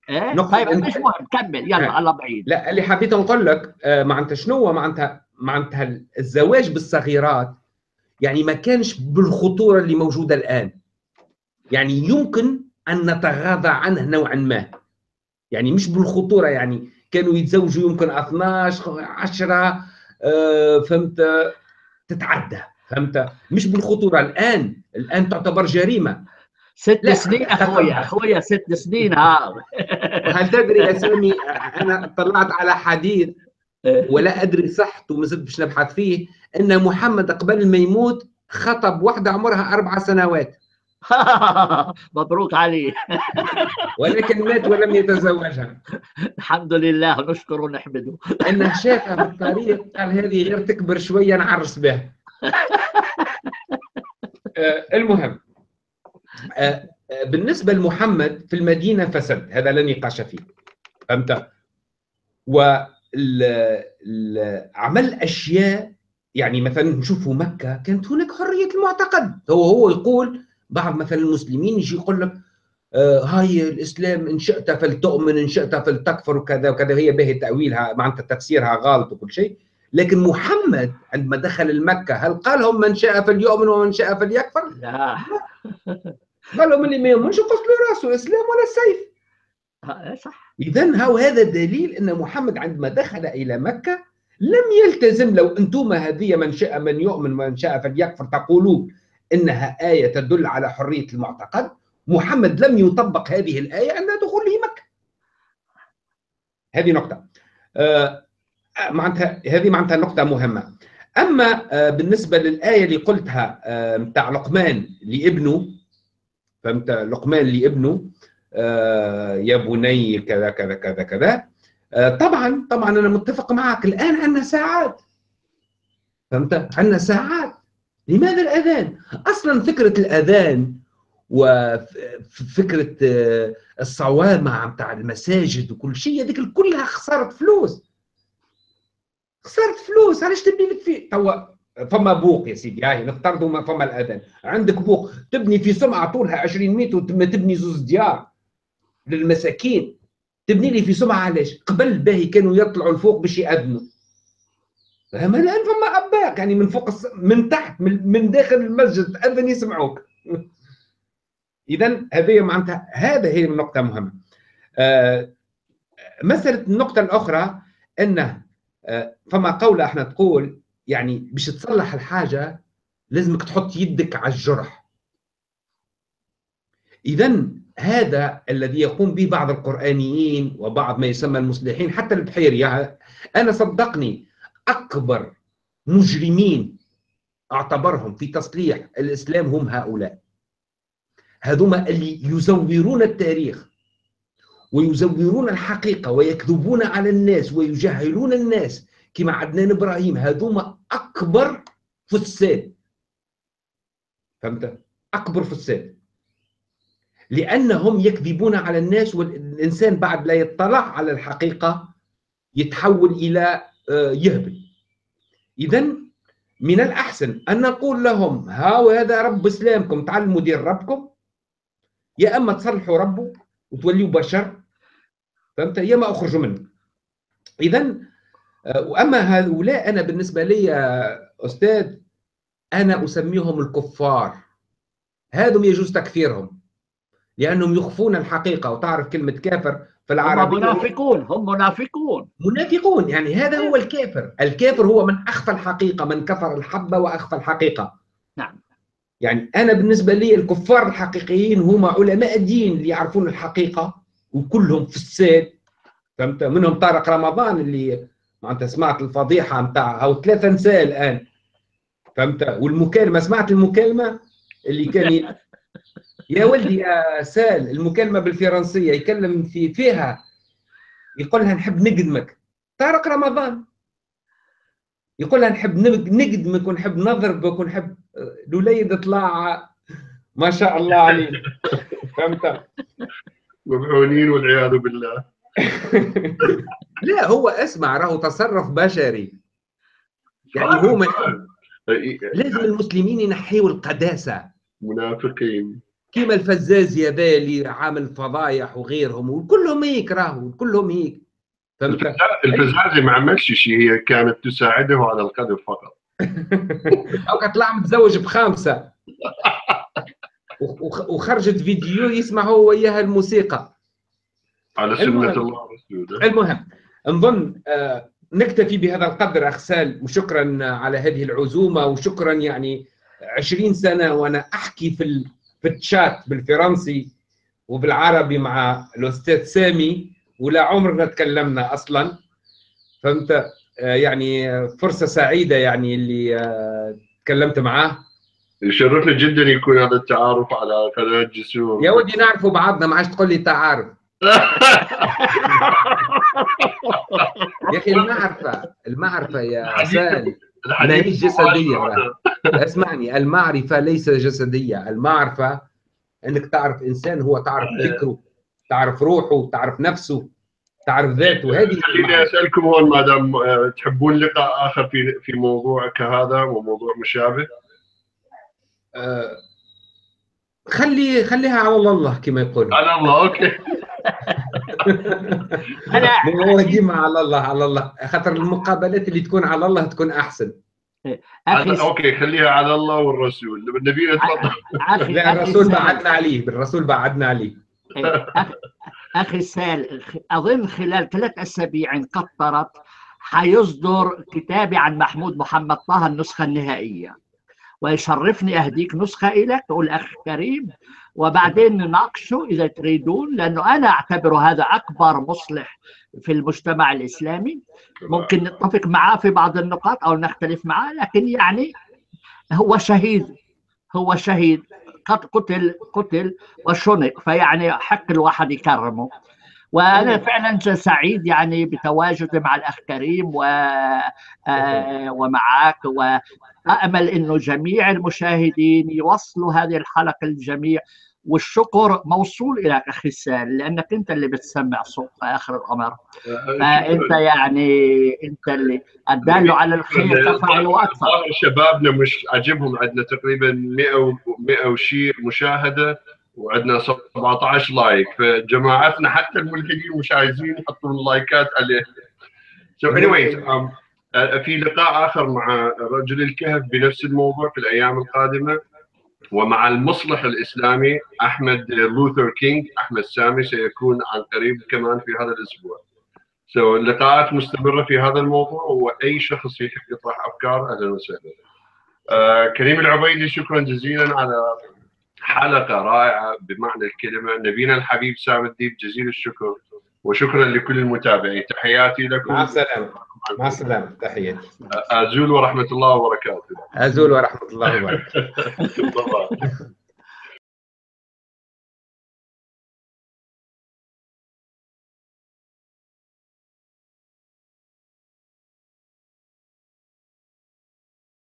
إيه؟ نقصد طيب مش مهم كمل يلا على بعيد. لا اللي حبيت نقول لك آه معناتها شنو معناتها معناتها الزواج بالصغيرات يعني ما كانش بالخطوره اللي موجوده الان. يعني يمكن ان نتغاضى عنه نوعا ما، يعني مش بالخطوره. يعني كانوا يتزوجوا يمكن اثناش عشرة آه فهمت آه تتعدى فهمت، مش بالخطوره. الان الان تعتبر جريمه. ست سنين اخويا اخويا ست سنين هذا. هل تدري يا سامي انا طلعت على حديث ولا ادري صحته وما زلت باش نبحث فيه، ان محمد قبل ما يموت خطب واحده عمرها اربع سنوات. مبروك عليه. ولكن مات ولم يتزوجها. الحمد لله نشكره ونحمده. انه شافها بالطريق قال هذه غير تكبر شويه نعرس بها. آه المهم آه بالنسبه لمحمد في المدينه فسد، هذا لا نقاش فيه فهمت، وعمل اشياء. يعني مثلا نشوفوا مكه كانت هناك حريه المعتقد. هو هو يقول بعض مثلا المسلمين يجي يقول لك آه هاي الاسلام ان شئت فلتؤمن ان شئت فلتكفر وكذا وكذا، هي به تاويلها معناتها تفسيرها غلط وكل شيء. لكن محمد عندما دخل المكه هل قال لهم من شاء فليؤمن ومن شاء فليكفر؟ لا قال لهم اللي ما يؤمنش قتل راسه، اسلام ولا سيف. صح. اذا هو هذا دليل ان محمد عندما دخل الى مكه لم يلتزم. لو انتم هذه من شاء من يؤمن ومن شاء فليكفر تقولون انها آية تدل على حرية المعتقد، محمد لم يطبق هذه الآية عند دخوله مكة. هذه نقطة. آه معناتها هذه معناتها نقطة مهمة. أما آه بالنسبة للآية اللي قلتها نتاع آه لقمان لابنه فهمت، لقمان لابنه آه يا بني كذا كذا كذا كذا. آه طبعا طبعا أنا متفق معك. الآن عندنا ساعات فهمت، عندنا ساعات. لماذا الأذان؟ أصلا فكرة الأذان وفكرة الصوامع متاع المساجد وكل شيء هذيك كلها خسرت فلوس. خسرت فلوس، علاش تبني لك في توا فما بوق يا سيدي، هاي نفترضوا فما الأذان، عندك بوق تبني في سمعة طولها عشرين متر وتبني زوز ديار للمساكين، تبني لي في سمعة علاش؟ قبل باهي كانوا يطلعوا لفوق باش يأذنوا. فما الان فما اباك يعني من فوق الس... من تحت من... من داخل المسجد تاذن يسمعوك. اذا هذه معناتها هذا هي النقطه مهمه. آه... مساله النقطه الاخرى انه آه... فما قوله احنا تقول يعني باش تصلح الحاجه لازمك تحط يدك على الجرح. اذا هذا الذي يقوم به بعض القرانيين وبعض ما يسمى المصلحين حتى البحيري. يعني انا صدقني اكبر مجرمين اعتبرهم في تصليح الإسلام هم هؤلاء. هذوما اللي يزورون التاريخ ويزورون الحقيقة ويكذبون على الناس ويجهلون الناس كما عدنان إبراهيم. هذوما أكبر فساد، فهمت؟ أكبر فساد، لأنهم يكذبون على الناس، والإنسان بعد لا يطلع على الحقيقة يتحول إلى يهبل. إذن من الأحسن أن نقول لهم ها وهذا رب إسلامكم، تعلموا دير ربكم، يا أما تصلحوا ربه وتوليوا بشر، فهمت؟ يا ما أخرجوا منه. إذن وأما هؤلاء أنا بالنسبة لي أستاذ أنا أسميهم الكفار. هذم يجوز تكفيرهم لأنهم يخفون الحقيقة، وتعرف كلمة كافر في العربية هم منافقون، هم منافقون منافقون يعني هذا هو الكافر. الكافر هو من أخفى الحقيقة، من كفر الحبة وأخفى الحقيقة. نعم، يعني أنا بالنسبة لي الكفار الحقيقيين هم علماء الدين اللي يعرفون الحقيقة، وكلهم فساد، فهمت؟ منهم طارق رمضان اللي معناتها سمعت الفضيحة نتاع هاو ثلاثة نساء الآن، فهمت؟ والمكالمة، سمعت المكالمة اللي كان يا ولدي يا سال، المكالمة بالفرنسية يكلم في فيها يقول لها نحب نقدمك، طارق رمضان يقول لها نحب نقدمك ونحب نضربك ونحب، الوليد طلع ما شاء الله عليه، فهمت؟ مبعونين والعياذ بالله. لا هو اسمع، راهو تصرف بشري، يعني هو لازم المسلمين ينحيوا القداسة. منافقين كيما الفزازي هذا عامل فضايح وغيرهم، وكلهم هيك، راهو كلهم هيك. الفزازي ما عملش شيء، هي كانت تساعده على القذف فقط. او كطلع متزوج بخامسه وخرجت فيديو يسمع هو وياها الموسيقى على سنه الله ورسوله. المهم نظن آه نكتفي بهذا القدر اخ سال، وشكرا على هذه العزومه، وشكرا. يعني عشرين سنه وانا احكي في ال في التشات بالفرنسي وبالعربي مع الأستاذ سامي ولا عمرنا تكلمنا أصلا، فهمت؟ يعني فرصة سعيدة يعني اللي تكلمت معاه. يشرفني جدا يكون هذا التعارف على قناة جسور. يا ودي نعرفوا بعضنا، ما عادش تقول لي تعارف. يا أخي المعرفة، المعرفة يا سالم ماهيش جسدية. اسمعني، المعرفة ليس جسدية، المعرفة انك تعرف انسان، هو تعرف فكره، تعرف روحه، تعرف نفسه، تعرف ذاته. هذه خليني اسالكم هون ما دام تحبون لقاء اخر في في موضوع كهذا وموضوع مشابه. أه خلي خليها على الله كما يقولوا. على الله، اوكي. انا ديما على الله، على الله، خاطر المقابلات اللي تكون على الله تكون احسن. أخي اوكي خليها على الله والرسول، النبي تفضل. لا الرسول بعدنا عليه، بالرسول بعدنا عليه. اخي سال، اظن خلال ثلاث اسابيع انقطرت حيصدر كتابي عن محمود محمد طه النسخه النهائيه، ويشرفني اهديك نسخه الك والاخ كريم، وبعدين نناقشه اذا تريدون، لانه انا اعتبره هذا اكبر مصلح في المجتمع الاسلامي. ممكن نتفق معاه في بعض النقاط او نختلف معاه، لكن يعني هو شهيد، هو شهيد قد قتل قتل وشنق، فيعني حق الواحد يكرمه. وانا فعلا سعيد يعني بتواجدي مع الاخ كريم و ومعك، وامل انه جميع المشاهدين يوصلوا هذه الحلقه للجميع، والشكر موصول اليك اخي سال، لانك انت اللي بتسمع صوت في اخر الامر، فانت يعني انت اللي الدال على الخير تفعله اكثر. شبابنا مش عجبهم، عندنا تقريبا مئة وشيء مشاهده وعندنا سبعة عشر لايك، فجماعتنا حتى الملحدين مش عايزين يحطون لايكات عليه. So anyways um, في لقاء آخر مع رجل الكهف بنفس الموضوع في الأيام القادمة، ومع المصلح الإسلامي أحمد لوثر كينغ، أحمد سامي، سيكون عن قريب كمان في هذا الأسبوع. So اللقاءات مستمرة في هذا الموضوع، وأي شخص يحب يطرح أفكار أهلا وسهلا. uh, كريم العبيدي شكرا جزيلا على حلقة رائعة بمعنى الكلمة. نبينا الحبيب سام الديب جزيل الشكر، وشكرا لكل المتابعين. تحياتي لكم. مع السلامة. مع السلامة، تحياتي. أزول ورحمة الله وبركاته. أزول ورحمة الله وبركاته.